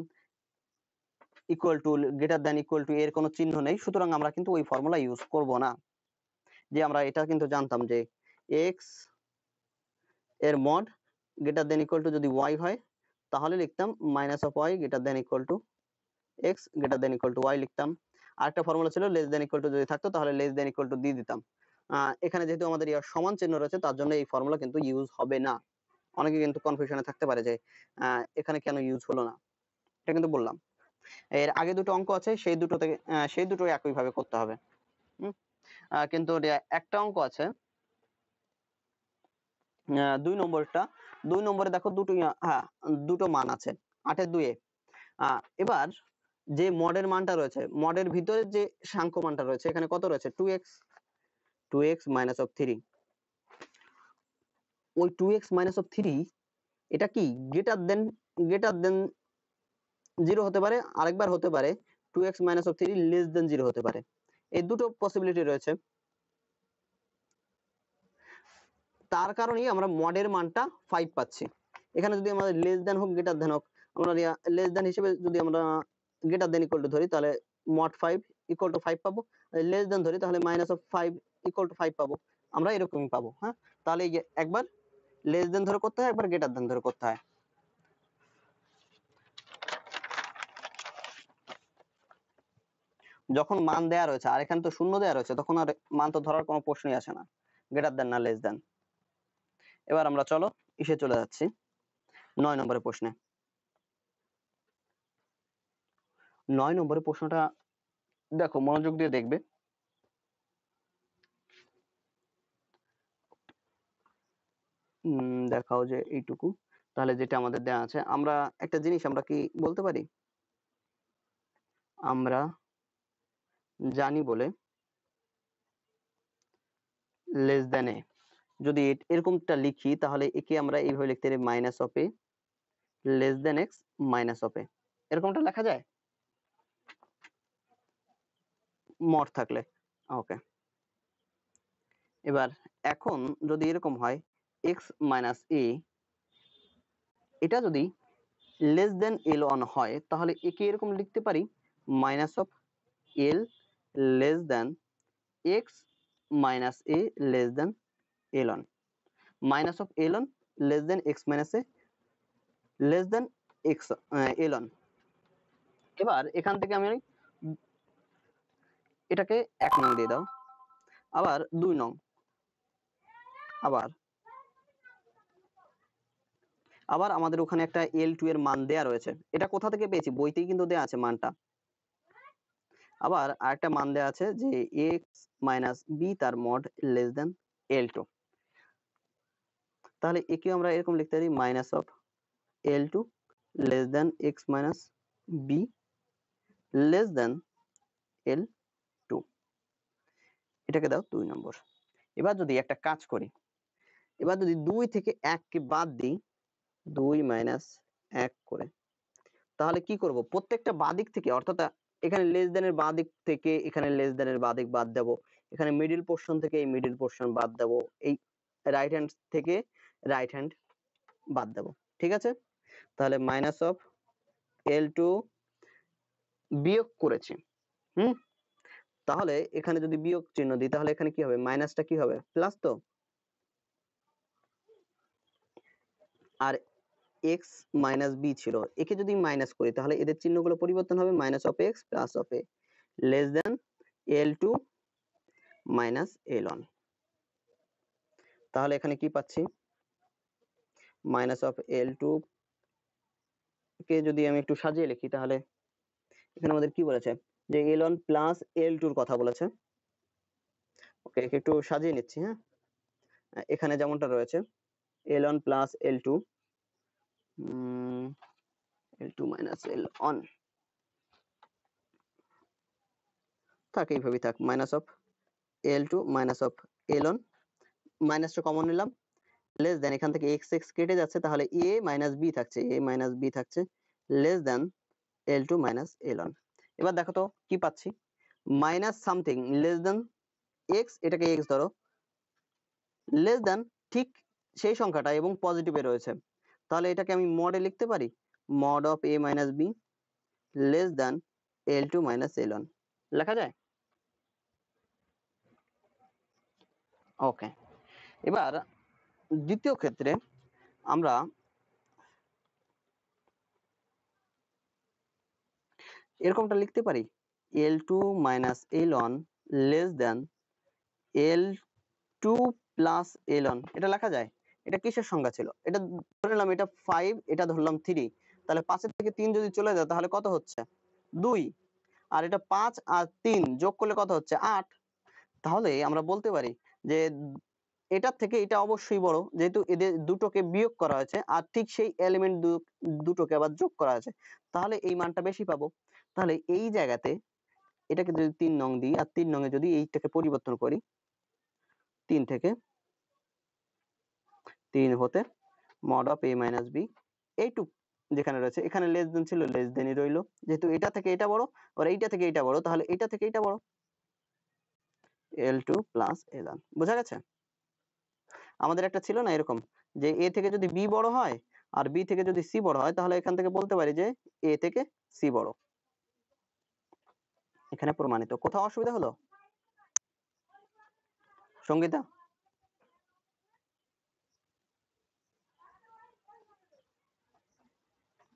equal to greater than equal to এর কোনো চিহ্ন নেই, সুতরাং আমরা কিন্তু ওই ফর্মুলা ইউজ করব না। যে আমরা এটা কিন্তু জানতাম যে এক্স এর mod greater than equal to যদি ওয়াই হয় তাহলে লিখতাম minus of Y greater than equal to x greater than equal to y লিখতাম। আরেকটা ফর্মুলা ছিল লেস দেন ইকুয়াল টু যদি থাকতো তাহলে লেস দেন ইকুয়াল টু দিয়ে দিতাম। এখানে যেহেতু আমাদের ইয়ার সমান চিহ্ন রয়েছে তার জন্য এই ফর্মুলা কিন্তু ইউজ হবে না। অনেকে কিন্তু কনফিউশনে থাকতে পারে যে এখানে কেন ইউজ হলো না, এটা কিন্তু বললাম। এর আগে দুটো অঙ্ক আছে সেই দুটো থেকে সেই দুটো একইভাবে করতে হবে। হম কিন্তু একটা অঙ্ক আছে দুই নম্বরটা, দুই নম্বরে দেখো দুটো হ্যাঁ দুটো মান আছে আটের দুয়ে। এবার যে মডের মানটা রয়েছে মডের ভিতরে যে সাংখ্য মানটা রয়েছে এখানে কত রয়েছে two x, two x minus of three ওই two x minus of three এটা কি greater than greater than zero হতে পারে, আরেকবার হতে পারে two x minus of three less than zero হতে পারে। এই দুটো পসিবিলিটি রয়েছে, তার কারণেই আমরা মডের মানটা फाइव পাচ্ছি। এখানে যদি আমাদের লেস দেন হোক গ্রেটার দেন হোক, আমরা লেস দেন হিসেবে যদি আমরা গ্রেটার দেন ইকুয়াল টু ধরি তাহলে mod five equal to five পাবো, লেস দেন ধরি তাহলে minus of five equal to five পাবো, আমরা এরকমই পাবো। হ্যাঁ, তাহলে একবার लेस देन ধরে করতে হয়, একবার গ্রেটার দেন ধরে করতে হয়। যখন মান দেয়া রয়েছে আর এখানে তো শূন্য দেয়া রয়েছে তখন আর মান তো ধরার কোনো প্রশ্নই আসে না, গ্রেটার দেন না লেস দেন। এবার আমরা চলো ইসে চলে যাচ্ছি নয় নম্বরের প্রশ্নে। নয় নম্বরের প্রশ্নটা দেখো, মনোযোগ দিয়ে দেখবে। দেখাও যে এইটুকু তাহলে যেটা আমাদের দেয়া আছে, আমরা একটা জিনিস আমরা কি বলতে পারি, আমরা জানি বলে লেস দেন এ যদি এরকমটা লিখি তাহলে একে আমরা এইভাবে লিখতে পারি minus of a less than x minus of a, এরকমটা লেখা যায় মড থাকলে। ওকে, এবার এখন যদি এরকম হয় x minus a এটা যদি less than l one হয় তাহলে একে এরকম লিখতে পারি minus of l less than x minus a less than l one, minus of l one less than x minus a less than x l one। এবার এখান থেকে আমি এটাকে এক নং দিয়ে দাও, আবার দুই নং, আবার আবার আমাদের ওখানে একটা এল টু এর মান দেয়া রয়েছে, এটা কোথা থেকে পেয়েছি, বইতেই কিন্তু দেয়া আছে মানটা। আবার আরেকটা মান দেয়া আছে যে x - b তার mod less than l two, তাহলে একে আমরা এরকম লিখতে পারি minus of l two less than x - b less than l two, এটাকে দাও দুই নম্বর। এবার যদি একটা কাজ করি, এবার যদি দুই থেকে এক কে বাদ দিই দুই মাইনাস এক করে, তাহলে কি করব, প্রত্যেকটা বাদিক থেকে অর্থাৎ এখানে লেস দেনের বাদিক থেকে এখানে লেস দেনের বাদিক বাদ দেব, এখানে মিডল পোর্শন থেকে এই মিডল পোর্শন বাদ দেব, এই রাইট হ্যান্ড থেকে রাইট হ্যান্ড বাদ দেব। ঠিক আছে, তাহলে মাইনাস অফ এল টু বিয়োগ করেছি, হুম, তাহলে এখানে যদি বিয়োগ চিহ্ন দিই তাহলে এখানে কি হবে, মাইনাসটা কি হবে প্লাস, তো আর x - b ছিল, একে যদি মাইনাস করি তাহলে এদের চিহ্নগুলো পরিবর্তন হবে minus of x plus of a less than l two minus l one, তাহলে এখানে কি পাচ্ছি মাইনাস অফ এল টু কে যদি আমি একটু সাজিয়ে লিখি তাহলে এখানে আমাদের কি বলেছে যে l one plus l two এর কথা বলেছে। ওকে, একটু সাজিয়ে নিচ্ছি। হ্যাঁ, এখানে যেমনটা রয়েছে l one plus l two l two minus l one থাক, এইভাবেই থাক, minus of l two minus of l one, মাইনাসটা কমন নিলাম, লেস দেন এখান থেকে x x কেটে যাচ্ছে, তাহলে a মাইনাস b থাকছে, a মাইনাস b থাকছে less than l two minus l one. এবার দেখো তো কি পাচ্ছি, minus something less than x, এটাকে x ধরো, লেস দেন ঠিক সেই সংখ্যাটা এবং পজিটিভে রয়েছে, তাহলে এটাকে আমি মডে লিখতে পারি mod of a minus b less than l two minus l one, লেখা যায়। ওকে, এবার দ্বিতীয় ক্ষেত্রে আমরা এরকমটা লিখতে পারি l two minus l one less than l two plus l one, এটা লেখা যায়। এটা কিসের সংখ্যা ছিল, এটা ধরলাম এটা ফাইভ, এটা ধরলাম থ্রি, তাহলে পাঁচের থেকে তিন যদি চলে যায় তাহলে কত হচ্ছে দুই, আর এটা পাঁচ আর তিন যোগ করলে কত হচ্ছে আট। তাহলে আমরা বলতে পারি যে এটার থেকে এটা অবশ্যই বড়, যেহেতু এদের দুটোকে বিয়োগ করা হয়েছে আর ঠিক সেই এলিমেন্ট দুটোকে আবার যোগ করা হয়েছে, তাহলে এই মানটা বেশি পাবো। তাহলে এই জায়গাতে এটাকে যদি তিন নং দিই আর তিন নং এ যদি এইটাকে পরিবর্তন করি तीन थे तीन होते mod of a minus b एटू যেখানে রয়েছে এখানে লেস দেন ছিল লেস দেনই রইলো যেহেতু এটা থেকে এটা বড় আর এইটা থেকে এটা বড় তাহলে এটা থেকে এটা বড় এল টু + এল ওয়ান বোঝা গেছে আমাদের একটা ছিল না এরকম যে a থেকে যদি b বড় হয় আর b থেকে যদি c বড় হয় তাহলে এখান থেকে বলতে পারি যে a থেকে c বড় এখানে প্রমাণিত কোথাও অসুবিধা হলো সঙ্গীতা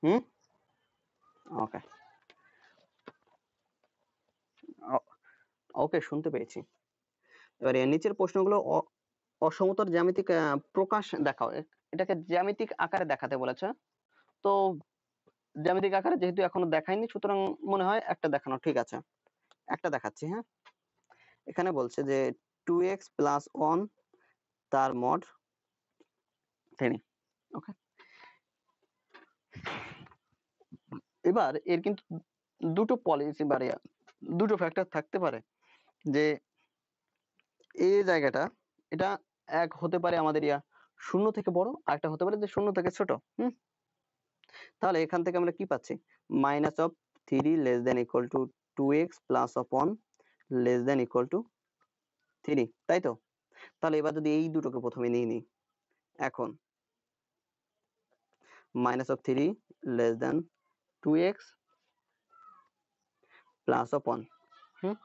हम्म ओके ओके सुनते পেয়েছি এবারে নিচের প্রশ্নগুলো অসমতল জ্যামিতিক প্রকাশ দেখাও এটাকে জ্যামিতিক আকারে দেখাতে বলেছে তো জ্যামিতিক আকারে যেহেতু এখনো দেখাইনি সুতরাং মনে হয় একটা দেখানো ঠিক আছে একটা দেখাচ্ছি হ্যাঁ এখানে বলছে যে টু এক্স প্লাস ওয়ান তার মড থ্রি ওকে এবার এর কিন্তু দুটো পলিসি বাড়িয়া দুটো ফ্যাক্টর থাকতে পারে যে এই জায়গাটা এটা এক হতে পারে আমাদের ইয়া শূন্য থেকে বড় আর একটা হতে পারে যে শূন্য থেকে ছোট হুম তাহলে এখান থেকে আমরা কি পাচ্ছি minus of three less than equal to two x plus of one less than equal to three তাই তো তাহলে এবার যদি এই দুটোকে প্রথমে নিয়ে নিই এখন minus of three less than two x plus of one hmm?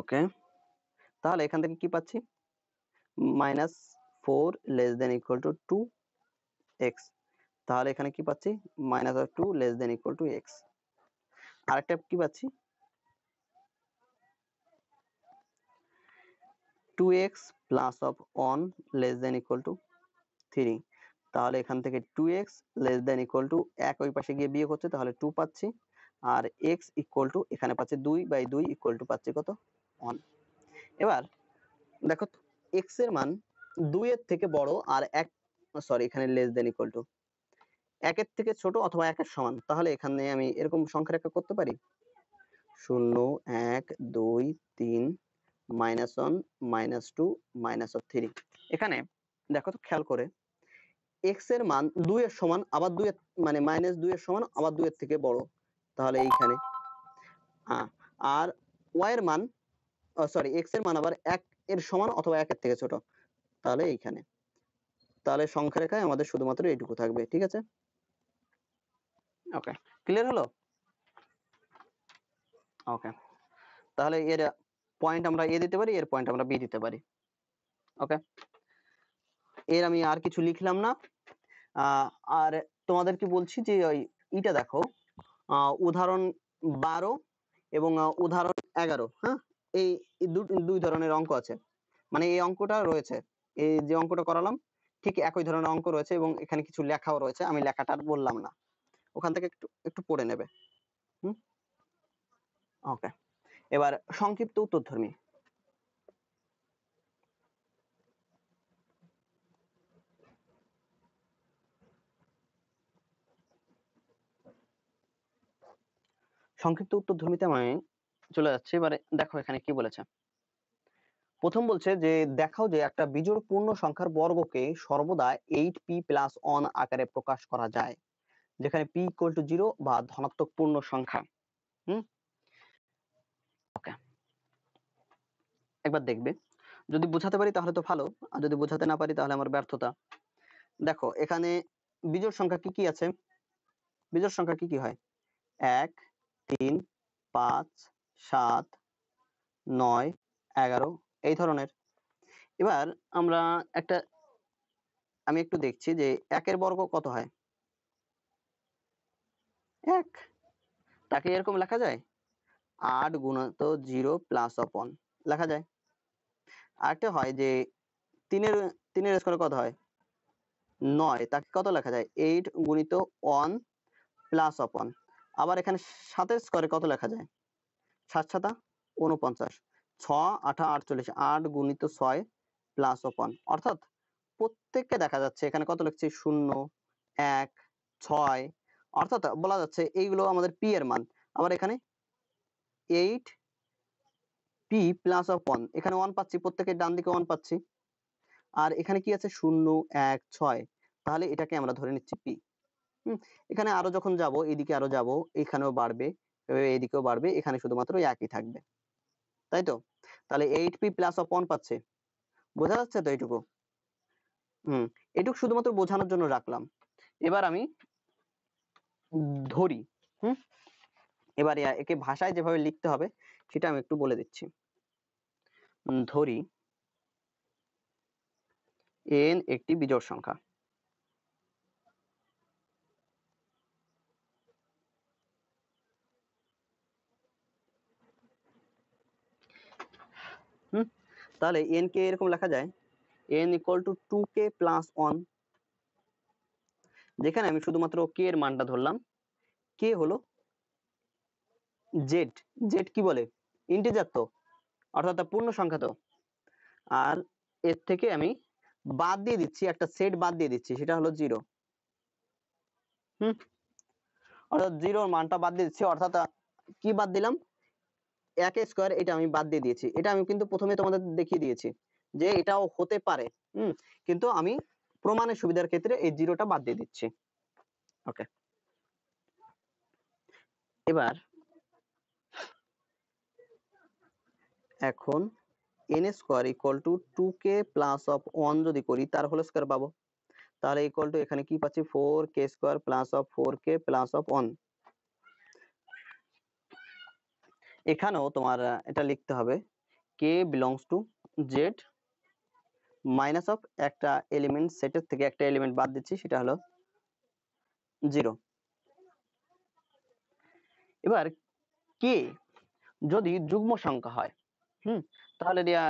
okay তাহলে এখান থেকে কি পাচ্ছি minus four less than equal to two x তাহলে এখানে কি পাচ্ছি minus of two less than equal to x আরেকটা কি পাচ্ছি two x plus of one less than equal to three তাহলে এখান থেকে two x less than equal to এক ওই পাশে গিয়ে বিয়োগ হচ্ছে তাহলে টু পাচ্ছি আর x equal to এখানে পাচ্ছি দুই বাই দুই equal to পাচ্ছি কত এক এবার দেখো x এর মান দুই এর থেকে বড় আর এক সরি এখানে less than equal to এক এর থেকে ছোট অথবা এক এর সমান তাহলে এখানে আমি এরকম সংখ্যা রেখা করতে পারি শূন্য এক দুই তিন -ওয়ান -টু -থ্রি এখানে দেখো তো খেয়াল করে x এর মান দুই এর সমান আবার দুই মানে -দুই এর সমান আবার দুই এর থেকে বড় তাহলে এইখানে আর y এর মান সরি x এর মান আবার এক এর সমান অথবা এক এর থেকে ছোট তাহলে এইখানে তাহলে সংখ্যা রেখায় আমাদের শুধুমাত্র এইটুকু থাকবে ঠিক আছে ওকে ক্লিয়ার হলো ওকে তাহলে এর পয়েন্ট আমরা a দিতে পারি এর পয়েন্ট আমরা b দিতে পারি ওকে এর আমি আর কিছু লিখলাম না আর তোমাদেরকে বলছি যে এটা দেখো উদাহরণ বারো এবং উদাহরণ এগারো হ্যাঁ এই দুই ধরনের অঙ্ক আছে মানে এই অঙ্কটা রয়েছে এই যে অঙ্কটা করালাম ঠিক একই ধরনের অঙ্ক রয়েছে এবং এখানে কিছু লেখাও রয়েছে আমি লেখাটা আর বললাম না ওখান থেকে একটু একটু পড়ে নেবে হুম ওকে এবার সংক্ষিপ্ত উত্তরধর্মী সংক্ষিপ্ত উত্তরধর্মিতে আমি চলে যাচ্ছি এবারে দেখো এখানে কি বলেছে প্রথম বলছে যে দেখাও যে একটা বিজোড় পূর্ণ সংখ্যার বর্গকে সর্বদা এইট p প্লাস ওয়ান আকারে প্রকাশ করা যায় যেখানে p ইকুয়াল টু জিরো বা ধনাত্মক পূর্ণ সংখ্যা হুম ওকে একবার দেখবে যদি বোঝাতে পারি তাহলে তো ভালো আর যদি বোঝাতে না পারি তাহলে আমার ব্যর্থতা দেখো এখানে বিজোড় সংখ্যা কি কি আছে বিজোড় সংখ্যা কি কি হয় এক तीन पाँच सात नय एगारो এই ধরনের এবার আমরা একটা আমি একটু দেখছি যে একের বর্গ কত হয় এক তাকে এরকম লেখা যায় আট গুণিত জিরো প্লাস ওয়ান লেখা যায় আরেকটা হয় যে তিনের তিনের স্কয়ার কত হয় নয় তাকে কত লেখা যায় আট গুণিত ওয়ান প্লাস ওয়ান আবার এখানে সাত এর স্কয়ারে কত লেখা যায় সাত সাতা ঊনপঞ্চাশ ছয় আট আটচল্লিশ আট গুণিত ছয় প্লাস ওয়ান অর্থাৎ প্রত্যেককে দেখা যাচ্ছে এখানে কত লিখছি শূন্য এক ছয় অর্থাৎ বলা যাচ্ছে এইগুলো আমাদের p এর মান আবার এখানে eight p plus of one এখানে ওয়ান পাচ্ছি প্রত্যেককে ডান দিকে ওয়ান পাচ্ছি আর এখানে কি আছে শূন্য এক ছয় তাহলে এটাকে আমরা ধরে নিচ্ছি p হুম এখানে আরো যখন যাব এদিকে আরো যাব এখানেও বাড়বে এদিকেও বাড়বে এখানে শুধুমাত্র একই থাকবে তাই তো তাহলে eight p plus of one পাচ্ছে বোঝা যাচ্ছে তো এইটুকু হুম এটুক শুধুমাত্র বোঝানোর জন্য রাখলাম এবার আমি ধরি হুম এবারে একে ভাষায় যেভাবে লিখতে হবে সেটা আমি একটু বলে দিচ্ছি ধরি n একটি বিজোড় সংখ্যা হুম তাহলে n কে এরকম লেখা যায় n equal to two k plus one যেখানে আমি শুধুমাত্র k এর মানটা ধরলাম k হলো z z কি বলে ইন্টিজার তো অর্থাৎ পূর্ণ সংখ্যা তো আর এর থেকে আমি বাদ দিয়ে দিচ্ছি একটা সেট বাদ দিয়ে দিচ্ছি সেটা হলো জিরো হুম অর্থাৎ জিরো এর মানটা বাদ দিয়ে দিচ্ছি অর্থাৎ কি বাদ দিলাম এক স্কয়ার এটা আমি বাদ দিয়ে দিয়েছি এটা আমি কিন্তু প্রথমে তোমাদের দেখিয়ে দিয়েছি যে এটাও হতে পারে হুম কিন্তু আমি প্রমাণের সুবিধার ক্ষেত্রে এই জিরোটা বাদ দিয়ে দিচ্ছি ওকে এবার এখন n square equal to two K plus of one যদি করি তার হোল স্কয়ার পাবো তাহলে ইকুয়াল টু এখানে কি পাচ্ছি four K square plus of four K plus of one এখানেও তোমার এটা লিখতে হবে k belongs to z minus of একটা এলিমেন্ট সেটের থেকে একটা এলিমেন্ট বাদ দিচ্ছি সেটা হলো জিরো এবার k যদি যুগ্ম সংখ্যা হয় হুম তাহলে দেয়া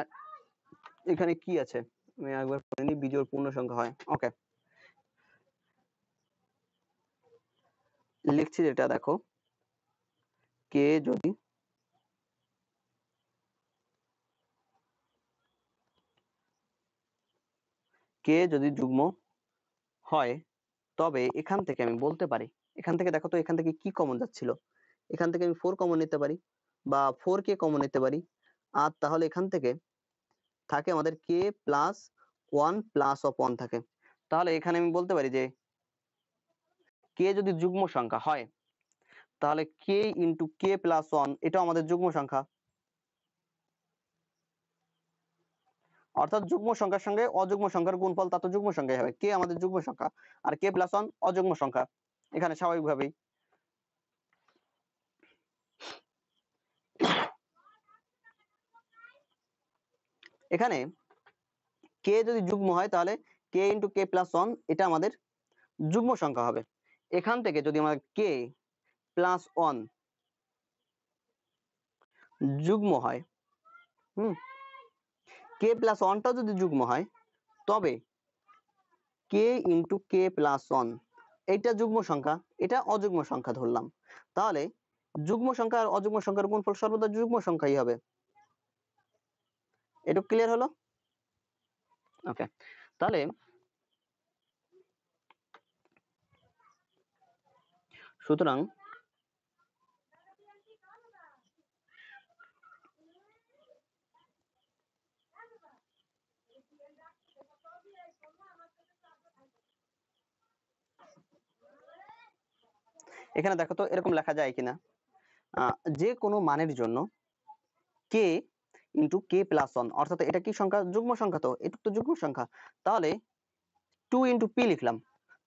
এখানে কি আছে আমি একবার পড়ে নি বিজোড় পূর্ণ সংখ্যা হয় ওকে লিখছি যেটা দেখো k যদি k যদি যুগ্ম হয় তবে এখান থেকে আমি বলতে পারি এখান থেকে দেখো তো এখান থেকে কি কমন যাচ্ছিল এখান থেকে আমি ফোর কমন নিতে পারি বা ফোর কে কমন নিতে পারি আর তাহলে এখান থেকে থাকে আমাদের k plus one plus of one থাকে তাহলে এখানে আমি বলতে পারি যে k যদি যুগ্ম সংখ্যা হয় তাহলে k into k plus one এটা আমাদের যুগ্ম সংখ্যা অর্থাৎ যুগ্ম সংখ্যার সঙ্গে অযুগ্ম সংখ্যার গুণফল তা তো যুগ্ম সংখ্যাই হবে k আমাদের যুগ্ম সংখ্যা আর k প্লাস ওয়ান অযুগ্ম সংখ্যা এখানে স্বাভাবিকভাবেই এখানে k যদি যুগ্ম হয় তাহলে k into k plus one এটা আমাদের যুগ্ম সংখ্যা হবে এখান থেকে যদি আমাদের k প্লাস ওয়ান যুগ্ম হয় হুম k প্লাস ওয়ান টা যদি যুগ্ম হয় তবে k into k plus one এটা যুগ্ম সংখ্যা এটা অযুগ্ম সংখ্যা ধরলাম তাহলে যুগ্ম সংখ্যা আর অযুগ্ম সংখ্যার গুণফল সর্বদা যুগ্ম সংখ্যাই হবে এটা ক্লিয়ার হলো ওকে তাহলে সুতরাং এখানে দেখো তো এরকম লেখা যায় কিনা যে কোনো মানের জন্য k into k plus one অর্থাৎ এটা কি সংখ্যা যুগ্ম সংখ্যা তো এটা তো যুগ্ম সংখ্যা তাহলে টু ইনটু p লিখলাম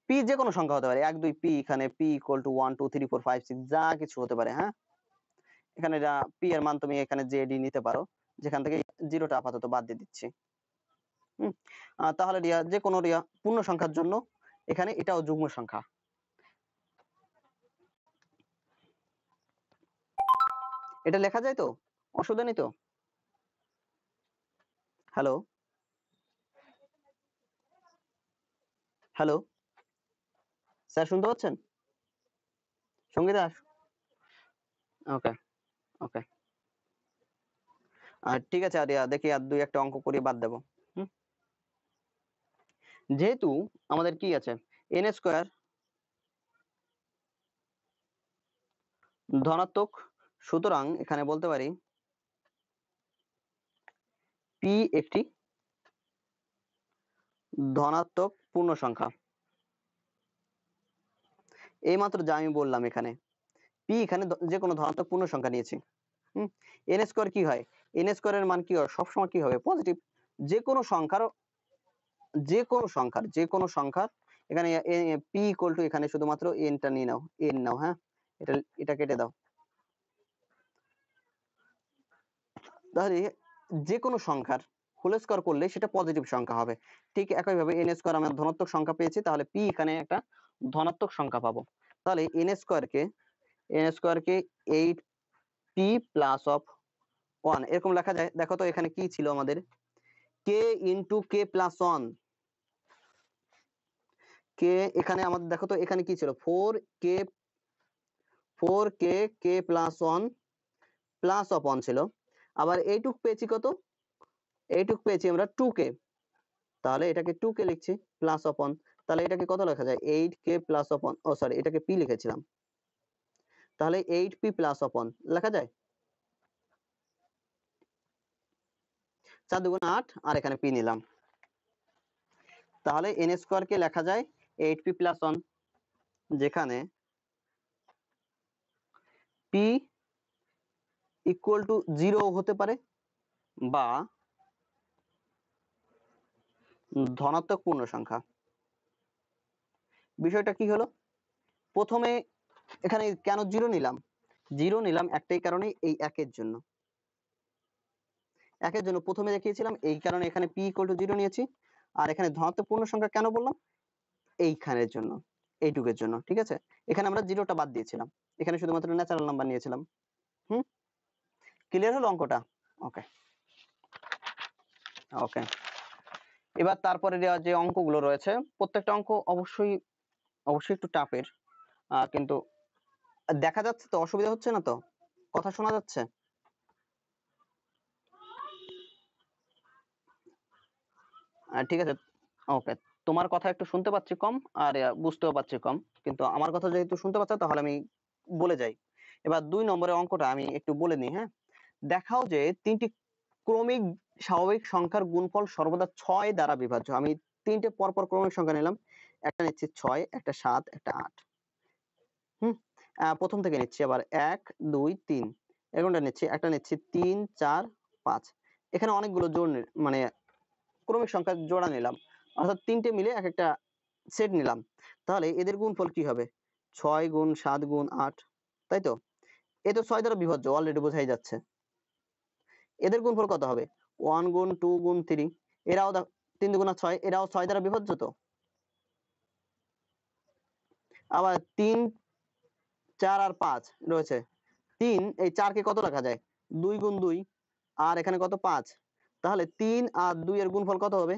p যে কোনো সংখ্যা হতে পারে এক দুই p এখানে p equal to one two three four five six যা কিছু হতে পারে হ্যাঁ এখানে যা p এর মান তুমি এখানে jd নিতে পারো যেখান থেকে জিরোটা আপাতত বাদ দিয়ে দিচ্ছি হুম তাহলে রিয়া যে কোনো রিয়া পূর্ণ সংখ্যার জন্য এখানে এটাও যুগ্ম সংখ্যা এটা লেখা যায় তো অসুবিধা নেই তো হ্যালো হ্যালো স্যার শুনতে পাচ্ছেন সঙ্গীতা ওকে ওকে আর ঠিক আছে আরিয়া দেখি আর দুই একটা অঙ্ক করে বাদ দেব হুম যেহেতু আমাদের কি আছে n স্কয়ার ধনাত্মক সুতরাং এখানে বলতে পারি पी एक धनात्मक पूर्ण संख्या এইমাত্র যা আমি বললাম এখানে p এখানে যে কোনো ধনাত্মক পূর্ণ সংখ্যা নিয়েছি হুম n স্কয়ার কি হয় n স্কয়ার এর মান কি হয় সব সময় কি হবে পজিটিভ যে কোনো সংখ্যার যে কোনো সংখ্যার যে কোনো সংখ্যা এখানে p ইকুয়াল টু এখানে শুধুমাত্র n টা নিয়ে নাও n নাও হ্যাঁ এটা এটা কেটে দাও তাহলে যে কোনো সংখ্যার হোল স্কয়ার করলে সেটা পজিটিভ সংখ্যা হবে ঠিক একই ভাবে n স্কয়ার আমরা ধনাত্মক সংখ্যা পেয়েছি তাহলে p এখানে একটা ধনাত্মক সংখ্যা পাবো তাহলে n স্কয়ার কে n স্কয়ার কে eight p plus of one এরকম লেখা যায় দেখো তো এখানে কি ছিল আমাদের k into k plus one k এখানে আমাদের দেখো তো এখানে কি ছিল four k four k k plus one plus of one ছিল আবার এইটুক পেয়েছি কত এইটুক পেয়েছি আমরা two k তাহলে এটাকে two k লিখছি প্লাস অফ one তাহলে এটাকে কত লেখা যায় eight k plus of one oh sorry এটাকে p লিখেছিলাম তাহলে eight p plus of one লেখা যায় চার দুগুণ আট আর এখানে p নিলাম তাহলে n স্কয়ার কে লেখা যায় eight p প্লাস one যেখানে p ইকুয়াল টু zero হতে পারে বা ধনাত্মক পূর্ণ সংখ্যা বিষয়টা কি হলো প্রথমে এখানে কেন জিরো নিলাম জিরো নিলাম একটাই কারণে এই একের জন্য একের জন্য প্রথমে দেখিয়েছিলাম এই কারণে এখানে p = zero নিয়েছি আর এখানে ধনাত্মক পূর্ণ সংখ্যা কেন বললাম এইখানের জন্য এইটুকের জন্য ঠিক আছে এখানে আমরা জিরোটা বাদ দিয়েছিলাম এখানে শুধুমাত্র ন্যাচারাল নাম্বার নিয়েছিলাম হুম ক্লিয়ার হলো অঙ্কটা ওকে ওকে এবার তারপরে দেওয়া যে অঙ্কগুলো রয়েছে প্রত্যেকটা অঙ্ক অবশ্যই অবশ্যই একটু টাফের কিন্তু দেখা যাচ্ছে তো অসুবিধা হচ্ছে না তো কথা শোনা যাচ্ছে ঠিক আছে ওকে তোমার কথা একটু শুনতে পাচ্ছি কম আর বুঝতেও পাচ্ছি কম কিন্তু আমার কথা যেহেতু শুনতে পাচ্ছ তাহলে আমি বলে যাই এবার দুই নম্বরের অঙ্কটা আমি একটু বলে নিই হ্যাঁ দেখাও যে তিনটি ক্রমিক স্বাভাবিক সংখ্যার গুণফল সর্বদা ছয় দ্বারা বিভাজ্য আমি তিনটে পরপর ক্রমিক সংখ্যা নিলাম একটা নিচ্ছি ছয় একটা সাত একটা আট হুম প্রথম থেকে নিচ্ছি আবার এক দুই তিন এরকমটা নিচ্ছি একটা নিচ্ছি তিন চার পাঁচ এখানে অনেকগুলো জোড় মানে ক্রমিক সংখ্যা জোড়া নিলাম অর্থাৎ তিনটে মিলে এক একটা সেট নিলাম তাহলে এদের গুণফল কি হবে ছয় গুণ সাত গুণ আট তাই তো এ তো ছয় দ্বারা বিভাজ্য অলরেডি বোঝাই যাচ্ছে এদের গুণফল কত হবে one গুণ two গুণ three এরাও তিন দুগুণা ছয় এরাও ছয় দ্বারা বিভাজ্য তো আবার তিন চার আর পাঁচ রয়েছে তিন এই চার কে কত লেখা যায় দুই গুণ দুই আর এখানে কত পাঁচ তাহলে তিন আর দুই এর গুণফল কত হবে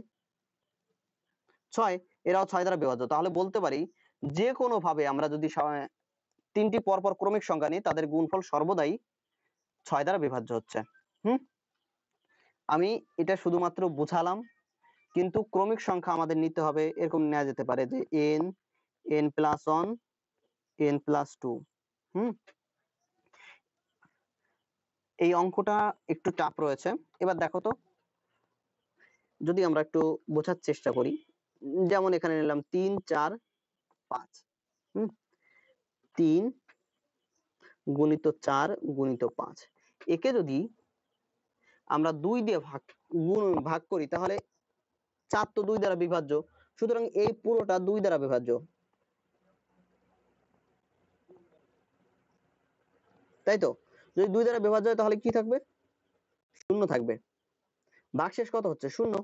ছয় এরাও ছয় দ্বারা বিভাজ্য তাহলে বলতে পারি যে কোনো ভাবে আমরা যদি তিনটি পরপর ক্রমিক সংখ্যা নিই তাদের গুণফল সর্বদাই ছয় দ্বারা বিভাজ্য হচ্ছে হুম আমি এটা শুধুমাত্র বোঝালাম কিন্তু ক্রমিক সংখ্যা আমাদের নিতে হবে এরকম নেওয়া যেতে পারে যে n n plus one n plus two হুম এই অঙ্কটা একটু টাফ রয়েছে এবার দেখো তো যদি আমরা একটু বোঝার চেষ্টা করি যেমন এখানে নিলাম তিন চার পাঁচ হুম তিন গুণিত চার গুণিত পাঁচ একে যদি আমরা দুই দিয়ে ভাগ গুণ ভাগ করি তাহলে চার তো দুই দ্বারা বিভাজ্য সুতরাং এই পুরোটা দুই দ্বারা বিভাজ্য তাই তো যদি দুই দ্বারা বিভাজ্য হয় তাহলে কি থাকবে শূন্য থাকবে ভাগশেষ কত হচ্ছে শূন্য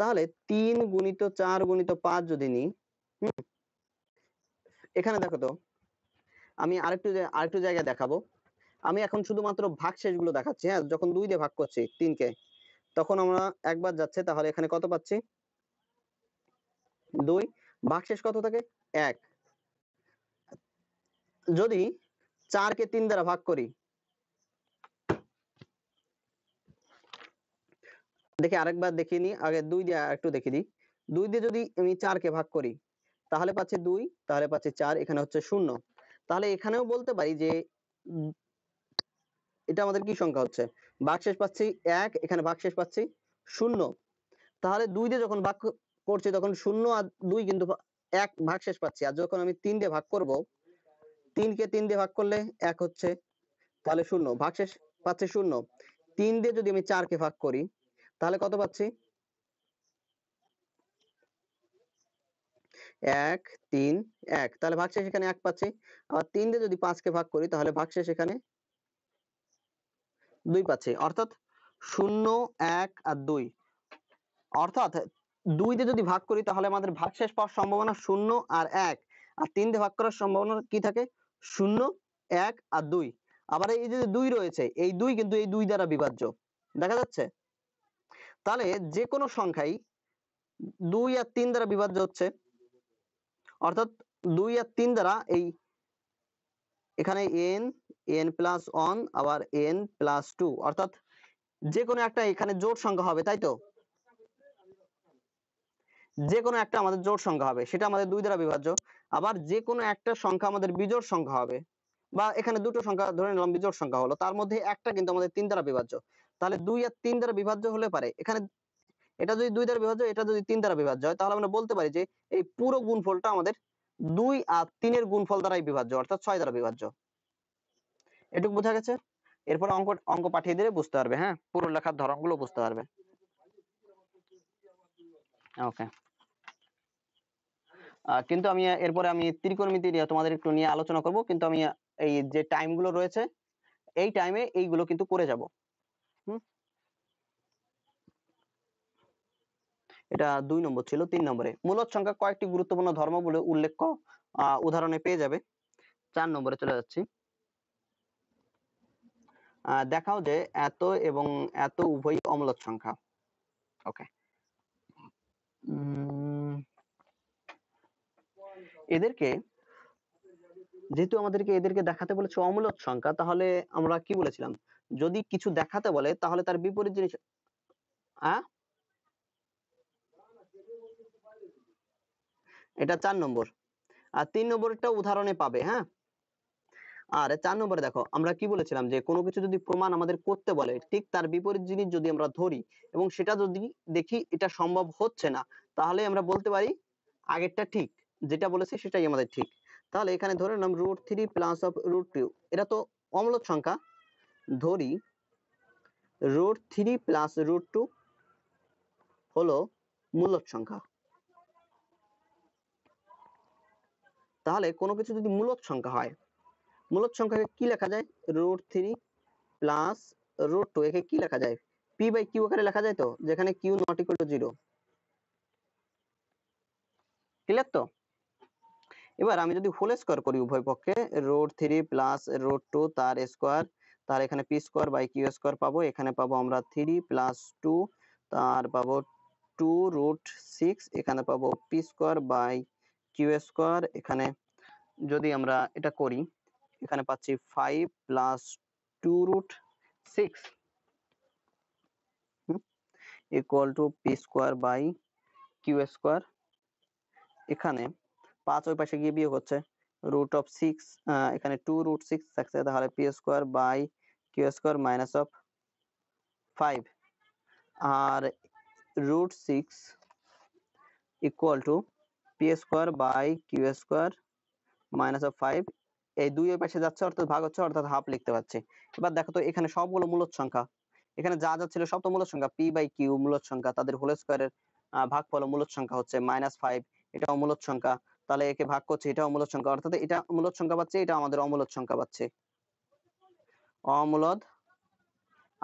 তাহলে তিন গুণিত চার গুণিত পাঁচ যদি নিই হুম এখানে দেখো তো আমি আরেকটু আরেকটু জায়গায় দেখাবো আমি এখন শুধুমাত্র ভাগশেষগুলো দেখাচ্ছি হ্যাঁ যখন দুই দিয়ে ভাগ করছি তিন কে তখন আমরা একবার যাচ্ছে তাহলে এখানে কত পাচ্ছি দুই ভাগশেষ কত থাকে এক যদি চার কে তিন দ্বারা ভাগ করি দেখি আরেকবার দেখিয়ে নি আগে দুই দিয়ে একটু দেখিয়ে দিই দুই দিয়ে যদি আমি চার কে ভাগ করি তাহলে পাচ্ছি দুই তাহলে পাচ্ছি চার এখানে হচ্ছে শূন্য তাহলে এখানেও বলতে পারি যে এটা আমাদের কি সংখ্যা হচ্ছে, ভাগশেষ পাচ্ছি এক, এখানে ভাগশেষ পাচ্ছি শূন্য। তাহলে দুই দিয়ে যখন ভাগ করছি তখন শূন্য আর দুই কিন্তু এক ভাগশেষ পাচ্ছি, আর যখন আমি তিন দিয়ে ভাগ করব, তিন কে তিন দিয়ে ভাগ করলে এক হচ্ছে, তাহলে শূন্য, ভাগশেষ পাচ্ছি শূন্য। তিন দিয়ে যদি আমি চার কে ভাগ করি তাহলে কত পাচ্ছি, এক তিন এক, তাহলে ভাগশেষ এখানে এক পাচ্ছি। আর তিন দিয়ে যদি পাঁচ কে ভাগ করি তাহলে ভাগশেষ এখানে দুই পাচ্ছি। অর্থাৎ শূন্য এক আর দুই, অর্থাৎ দুই দিয়ে যদি ভাগ করি তাহলে আমাদের ভাগশেষ পাওয়ার সম্ভাবনা শূন্য আর এক, আর তিন দিয়ে ভাগ করার সম্ভাবনা কি থাকে, শূন্য এক আর দুই। আবার এই যে দুই রয়েছে, এই দুই কিন্তু এই দুই দ্বারা বিভাজ্য, দেখা যাচ্ছে। তাহলে যে কোনো সংখ্যাই দুই আর তিন দ্বারা বিভাজ্য হচ্ছে, অর্থাৎ দুই আর তিন দ্বারা এই এখানে এন এন প্লাস ওয়ান আবার এন প্লাস টু, অর্থাৎ যে কোনো একটা এখানে জোড় সংখ্যা হবে, তাই তো যে কোনো একটা আমাদের জোড় সংখ্যা হবে, সেটা আমাদের দুই দ্বারা বিভাজ্য। আবার যে কোনো একটা সংখ্যা আমাদের বিজোড় সংখ্যা হবে, বা এখানে দুটো সংখ্যা ধরে নিলাম বিজোড় সংখ্যা হলো, তার মধ্যে একটা কিন্তু আমাদের তিন দ্বারা বিভাজ্য। তাহলে দুই আর তিন দ্বারা বিভাজ্য হলে পারে, এখানে এটা যদি দুই দ্বারা বিভাজ্য, এটা যদি তিন দ্বারা বিভাজ্য হয়, তাহলে আমরা বলতে পারি যে এই পুরো গুণফলটা আমাদের দুই আর তিনের গুণফল দ্বারাই বিভাজ্য, অর্থাৎ ছয় দ্বারা বিভাজ্য। এটুকু বোঝা গেছে? এরপর অঙ্ক অঙ্ক পাঠিয়ে দিলে বুঝতে পারবে, হ্যাঁ, পুরো লেখার ধরনগুলো বুঝতে পারবে। ওকে, কিন্তু আমি এরপরে আমি ত্রিকোণমিতি নিয়ে তোমাদের একটু নিয়ে আলোচনা করব, কিন্তু আমি এই যে টাইমগুলো রয়েছে এই টাইমে এইগুলো কিন্তু করে যাব। হুম, এটা দুই নম্বর ছিল। তিন নম্বরে মূলদ সংখ্যা কয়েকটি গুরুত্বপূর্ণ ধর্ম বলে উল্লেখ উদাহরণে পেয়ে যাবে। চার নম্বরে চলে যাচ্ছি। দেখাও যে এত এবং এত উভয়ই অমূলদ সংখ্যা। ওকে, এদেরকে যেহেতু আমাদেরকে এদেরকে দেখাতে বলেছে অমূলদ সংখ্যা, তাহলে আমরা কি বলেছিলাম, যদি কিছু দেখাতে বলে তাহলে তার বিপরীত জিনিস, হ্যাঁ এটা চার নম্বর। আর তিন নম্বরটা উদাহরণে পাবে, হ্যাঁ। আর চার নম্বরে দেখো আমরা কি বলেছিলাম, যে কোনো কিছু যদি প্রমাণ আমাদের করতে বলে, ঠিক তার বিপরীত জিনিস যদি আমরা ধরি এবং সেটা যদি দেখি এটা সম্ভব হচ্ছে না, তাহলে আমরা বলতে পারি আগেরটা ঠিক, যেটা বলেছে সেটাই আমাদের ঠিক। তাহলে এখানে ধরে নিলাম root three plus of root two, এটা তো অমূলদ সংখ্যা, ধরি root three plus root two হলো মূলদ সংখ্যা। তাহলে কোনো কিছু যদি মূলদ সংখ্যা হয়, মূলদ সংখ্যাকে কি লেখা যায়, root three plus root two, একে কি লেখা যায়, পি বাই কিউ আকারে লেখা যায়, তো যেখানে q not equal to zero, clear তো। এবার আমি যদি হোল স্কোয়ার করি উভয় পক্ষে, root three plus root two তার স্কোয়ার, তার এখানে p square by q square পাবো, এখানে পাবো আমরা থ্রি প্লাস টু, তার পাবো টু রুট সিক্স, এখানে পাবো p square by q square. এখানে যদি আমরা এটা করি, এখানে পাচ্ছি five plus two root six equal to p square by q square. এখানে পাঁচ ওই পাশে গিয়ে বিয়োগ হচ্ছে, রুট অফ সিক্স, এখানে টু রুট সিক্স থাকছে, তাহলে p square by q square minus of five. আর root six equal to p square by q square minus of five, এই দুই পাশে যাচ্ছে অর্থাৎ ভাগ হচ্ছে, অর্থাৎ হাফ লিখতে পারছে। এবার দেখো তো এখানে সবগুলো মূলদ সংখ্যা, এখানে যা যা ছিল সব তো মূলদ সংখ্যা, পি বাই কিউ মূলদ সংখ্যা, তাদের হোল স্কোয়ারের ভাগফল মূলদ সংখ্যা হচ্ছে মাইনাস ফাইভ, এটা অমূলদ সংখ্যা, তাহলে একে ভাগ করছে, এটা অমূলদ সংখ্যা, অর্থাৎ এটা মূলদ সংখ্যা পাচ্ছে, এটা আমাদের অমূলদ সংখ্যা পাচ্ছে, অমূলদ,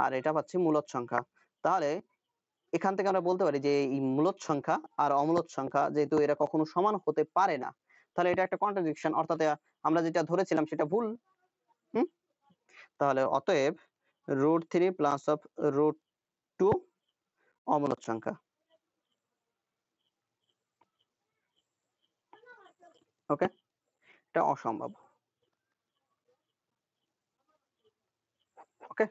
আর এটা পাচ্ছি মূলদ সংখ্যা। তাহলে এখান থেকে আমরা বলতে পারি যে এই মূলদ সংখ্যা আর অমূলদ সংখ্যা যেহেতু এরা কখনো সমান হতে পারে না, তাহলে এটা একটা কন্ট্রাডিকশন, অর্থাৎ আমরা যেটা ধরেছিলাম সেটা ভুল। হুম, তাহলে অতএব root three plus of root two অমূলদ সংখ্যা। ওকে, এটা অসম্ভব। ওকে,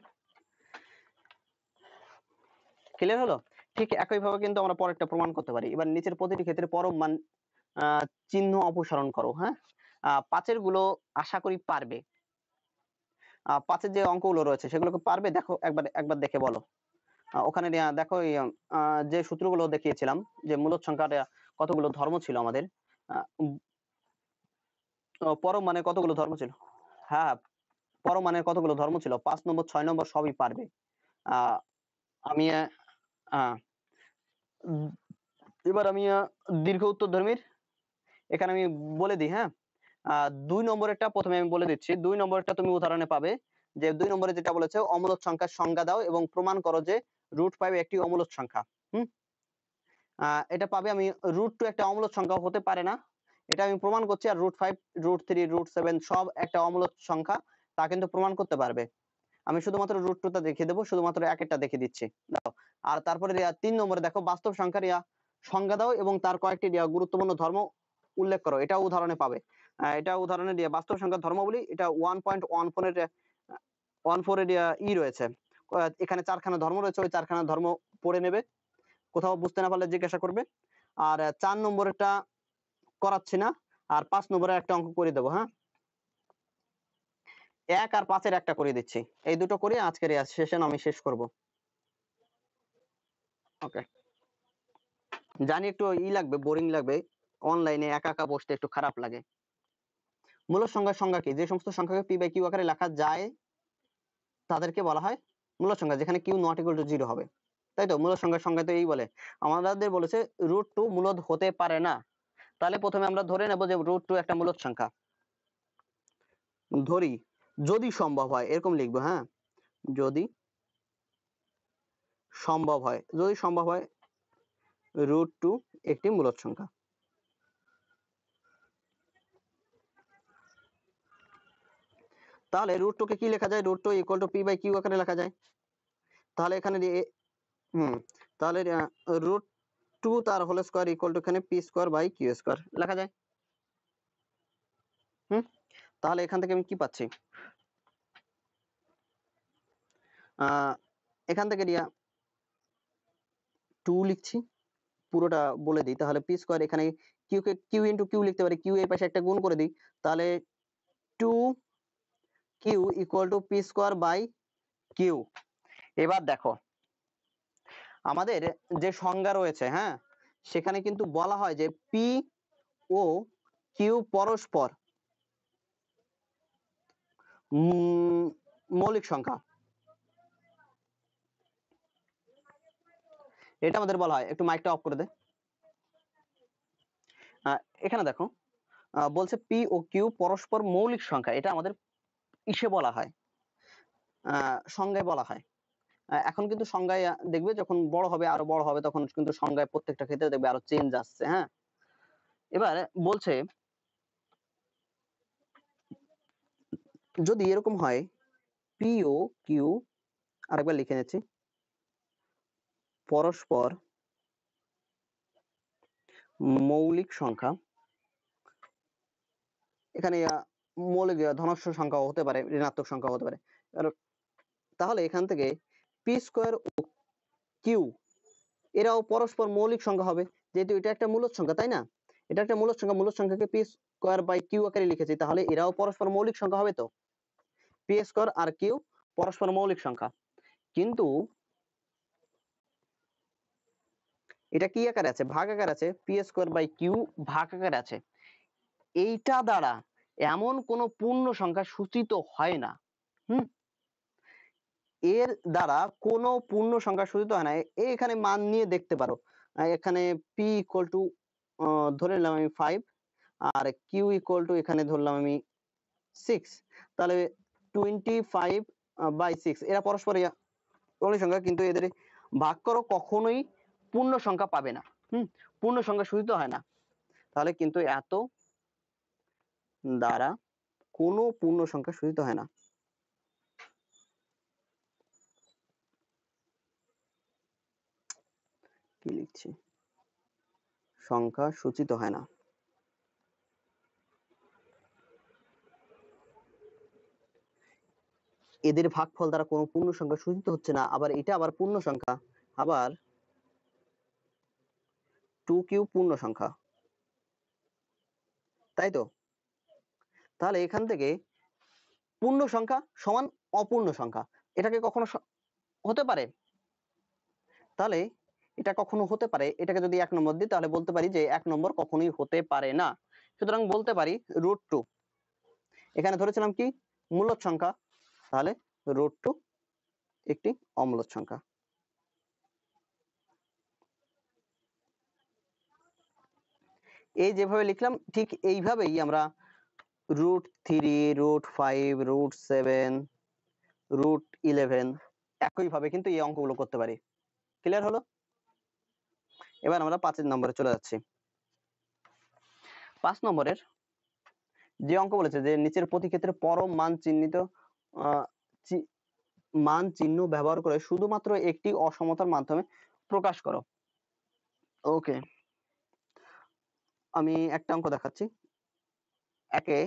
ক্লিয়ার হলো? ঠিক একই ভাবে কিন্তু আমরা পরেরটা প্রমাণ করতে পারি। এবার নিচের প্রতিটি ক্ষেত্রে পরম মান চিহ্ন অপসারণ করো, হ্যাঁ। পাঁচের গুলো আশা করি পারবে, পাঁচের যে অঙ্কগুলো রয়েছে সেগুলোকে পারবে? দেখো একবার একবার দেখে বলো। ওখানে দেখো যে সূত্রগুলো দেখিয়েছিলাম যে মূলদ সংখ্যাটা কতগুলো ধর্ম ছিল আমাদের, পরম মানে কতগুলো ধর্ম ছিল, হ্যাঁ পরম মানে কতগুলো ধর্ম ছিল, পাঁচ নম্বর ছয় নম্বর সবই পারবে। আহ আমি এবার আমি দীর্ঘ উত্তর ধর্মীর এখানে আমি বলে দিই, হ্যাঁ দুই নম্বরেরটা প্রথমে আমি বলে দিচ্ছি। দুই নম্বরেরটা তুমি উদাহরণে পাবে যে দুই নম্বরে যেটা বলেছে অমূলদ সংখ্যার সংজ্ঞা দাও এবং প্রমাণ করো যে রুট ফাইভ একটি অমূলদ সংখ্যা। হম আহ এটা পাবে। আমি রুট টু একটা অমূলদ সংখ্যা হতে পারে না এটা আমি প্রমাণ করছি, আর root five root three root seven সব একটা অমূলদ সংখ্যা তা কিন্তু প্রমাণ করতে পারবে। আমি শুধুমাত্র রুট টুটা দেখিয়ে দেবো, শুধুমাত্র একটা দেখে দিচ্ছি দাও। আর তারপরে তিন নম্বরে দেখো বাস্তব সংখ্যার ইয়া সংজ্ঞা দাও এবং তার কয়েকটি গুরুত্বপূর্ণ ধর্ম উল্লেখ করো, এটা উদাহরণে পাবে। এটা উদাহরণে দিয়ে বাস্তব সংখ্যার ধর্মাবলী, এটা ওয়ান পয়েন্ট ওয়ান ফোর এর ওয়ান ফোর এর ই রয়েছে, এখানে চারখানা ধর্ম রয়েছে, ওই চারখানা ধর্ম পড়ে নেবে, কোথাও বুঝতে না পারলে জিজ্ঞাসা করবে। আর চার নম্বরেরটা করাচ্ছি না, আর পাঁচ নম্বরের একটা অঙ্ক করে দেবো, হ্যাঁ এক আর পাঁচের একটা করে দিচ্ছি, এই দুটো করে আজকের সেশন আমি শেষ করব। ওকে জানি একটু ই লাগবে, বোরিং লাগবে, অনলাইনে একা একা বসতে একটু খারাপ লাগে। মূলদ সংখ্যার সংজ্ঞা কি? যে সমস্ত সংখ্যাকে পি বাই কিউ আকারে লেখা যায় তাদেরকে বলা হয় মূলদ সংখ্যা, যেখানে q not equal to zero হবে, তাই তো? মূলদ সংখ্যার সংজ্ঞা তো এই বলে আমাদের বলেছে রুট টু মূলদ হতে পারে না, তাহলে প্রথমে আমরা ধরে নেব যে রুট টু একটা মূলদ সংখ্যা ধরি, যদি সম্ভব হয় এরকম লিখবো, হ্যাঁ যদি সম্ভব হয়, যদি সম্ভব হয় রুট টু একটি মূলদ সংখ্যা। তাহলে রুট টু কে কি লেখা যায়? Root two equal to p by q আকারে লেখা যায়। তাহলে এখানে হম তাহলে রুট টু তার হোল স্কোয়ার ইকুয়াল টু এখানে p square by q square লেখা যায়। হম তাহলে এখান থেকে আমি কি পাচ্ছি? আহ এখান থেকে দিয়া টু লিখছি, পুরোটা বলে দিই। তাহলে পি স্কোয়ার এখানে কিউ কে কিউ ইন্টু কিউ লিখতে পারি, কিউ এর পাশে একটা গুণ করে দিই, তাহলে two q equal to p square by q. এবার দেখো আমাদের যে সংজ্ঞা রয়েছে, হ্যাঁ সেখানে কিন্তু বলা হয় যে পি ও কিউ পরস্পর মৌলিক সংখ্যা, এটা আমাদের বলা হয়। একটু মাইকটা অফ করে দে। এখানে দেখো বলছে পি ও কিউ পরস্পর মৌলিক সংখ্যা, এটা আমাদের ইসে বলা হয়, সংজ্ঞায় বলা হয়। এখন কিন্তু সংজ্ঞায় দেখবে যখন বড় হবে আরো বড় হবে তখন কিন্তু সংজ্ঞায় প্রত্যেকটা ক্ষেত্রে দেখবে আরো চেঞ্জ আসছে, হ্যাঁ। এবার বলছে যদি এরকম হয় পি ও কিউ, আরেকবার লিখে নিচ্ছি, পরস্পর মৌলিক সংখ্যা, এখানে মৌলিক ধনাত্মক সংখ্যা হতে পারে ঋণাত্মক সংখ্যা হতে পারে, তাহলে এখান থেকে পি স্কোয়ার ও কিউ এরাও পরস্পর মৌলিক সংখ্যা হবে, যেহেতু এটা একটা মূলদ সংখ্যা, তাই না? এটা একটা মূলদ সংখ্যা, মূলদ সংখ্যাকে পি স্কোয়ার বাই কিউ আকারে লিখেছি, তাহলে এরাও পরস্পর মৌলিক সংখ্যা হবে। তো পি স্কোয়ার আর কিউ পরস্পর মৌলিক সংখ্যা, কিন্তু এটা কি আকারে আছে? ভাগ আকারে আছে। পি স্কোয়ার বাই কিউ ভাগ আকারে আছে, এইটা দ্বারা এমন কোন পূর্ণ সংখ্যা সূচিত হয় না। হুম এর দ্বারা কোন পূর্ণ সংখ্যা সূচিত হয় না। এখানে মান নিয়ে দেখতে পারো, এখানে পি ইকুয়াল টু ধরে নিলাম আমি ফাইভ আর কিউ ইকুয়াল টু এখানে ধরলাম আমি সিক্স, তাহলে টোয়েন্টি ফাইভ বাই সিক্স এরা পরস্পর পূর্ণ সংখ্যা, কিন্তু এদের ভাগ করো কখনোই পূর্ণ সংখ্যা পাবে না। হুম পূর্ণ সংখ্যা সূচিত হয় না, তাহলে কিন্তু এত দ্বারা কোনো পূর্ণ সংখ্যা সূচিত হয় না। কি লিখছি? সংখ্যা সূচিত হয় না। এদের ভাগফল দ্বারা কোনো পূর্ণ সংখ্যা সূচিত হচ্ছে না। আবার এটা আবার পূর্ণ সংখ্যা, আবার টু কিউ পূর্ণ সংখ্যা, তাই তো? তাহলে এখান থেকে পূর্ণ সংখ্যা সমান অপূর্ণ সংখ্যা, এটাকে কখনো হতে পারে? তাহলে এটা কখনো হতে পারে, এটাকে যদি এক নম্বর দিই তাহলে বলতে পারি যে এক নম্বর কখনোই হতে পারে না। সুতরাং বলতে পারি রুট টু, এখানে ধরেছিলাম কি মূলদ সংখ্যা, তাহলে রুট টু একটি অমূলদ সংখ্যা। এই যেভাবে লিখলাম ঠিক এইভাবেই আমরা root three, root five, root seven, root eleven একইভাবে কিন্তু এই অঙ্কগুলো করতে পারি। ক্লিয়ার হলো? এবার আমরা পাঁচ নম্বরে চলে যাচ্ছি। পাঁচ নম্বরের যে অঙ্ক বলেছে যে নিচের প্রতি ক্ষেত্রে পরম মান চিহ্নিত মান চিহ্ন ব্যবহার করে শুধুমাত্র একটি অসমতার মাধ্যমে প্রকাশ করো। ওকে, আমি একটা অঙ্ক দেখাচ্ছি। একে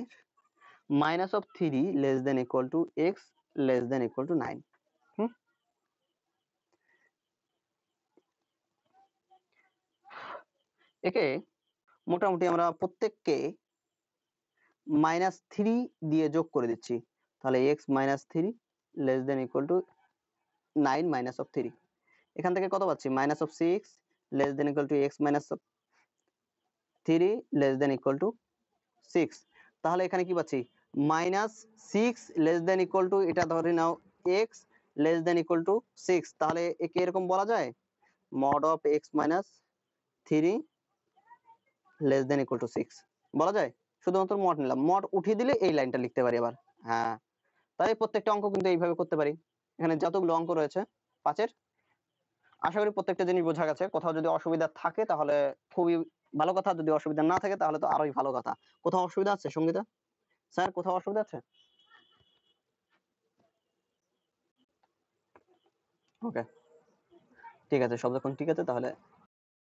minus of three less than equal to x less than equal to nine. হুম, একে মোটামুটি আমরা প্রত্যেককে মাইনাস থ্রি দিয়ে যোগ করে দিচ্ছি, তাহলে x minus three less than equal to nine minus of three. এখান থেকে কত পাচ্ছি? Minus of six less than equal to x minus of three less than equal to six. তাহলে এখানে কি পাচ্ছি? Minus six less than equal to, এটা ধরে নাও x less than equal to six. তাহলে একে এরকম বলা যায় mod of x minus three less than equal to six বলা যায়। শুধুমাত্র মড নিলাম, মড উঠিয়ে দিলে এই লাইনটা লিখতে পারি আবার। হ্যাঁ, তাই প্রত্যেকটা অঙ্ক কিন্তু এইভাবে করতে পারি। এখানে যতগুলো অঙ্ক রয়েছে পাঁচের, আশা করি প্রত্যেকটা জিনিস বোঝা গেছে। কোথাও যদি অসুবিধা থাকে তাহলে খুবই ভালো কথা, যদি অসুবিধা না থাকে তাহলে তো আরোই ভালো কথা। কোথাও অসুবিধা আছে সঙ্গীতা স্যার? কোথাও অসুবিধা আছে? ওকে ঠিক আছে, সব যখন ঠিক আছে তাহলে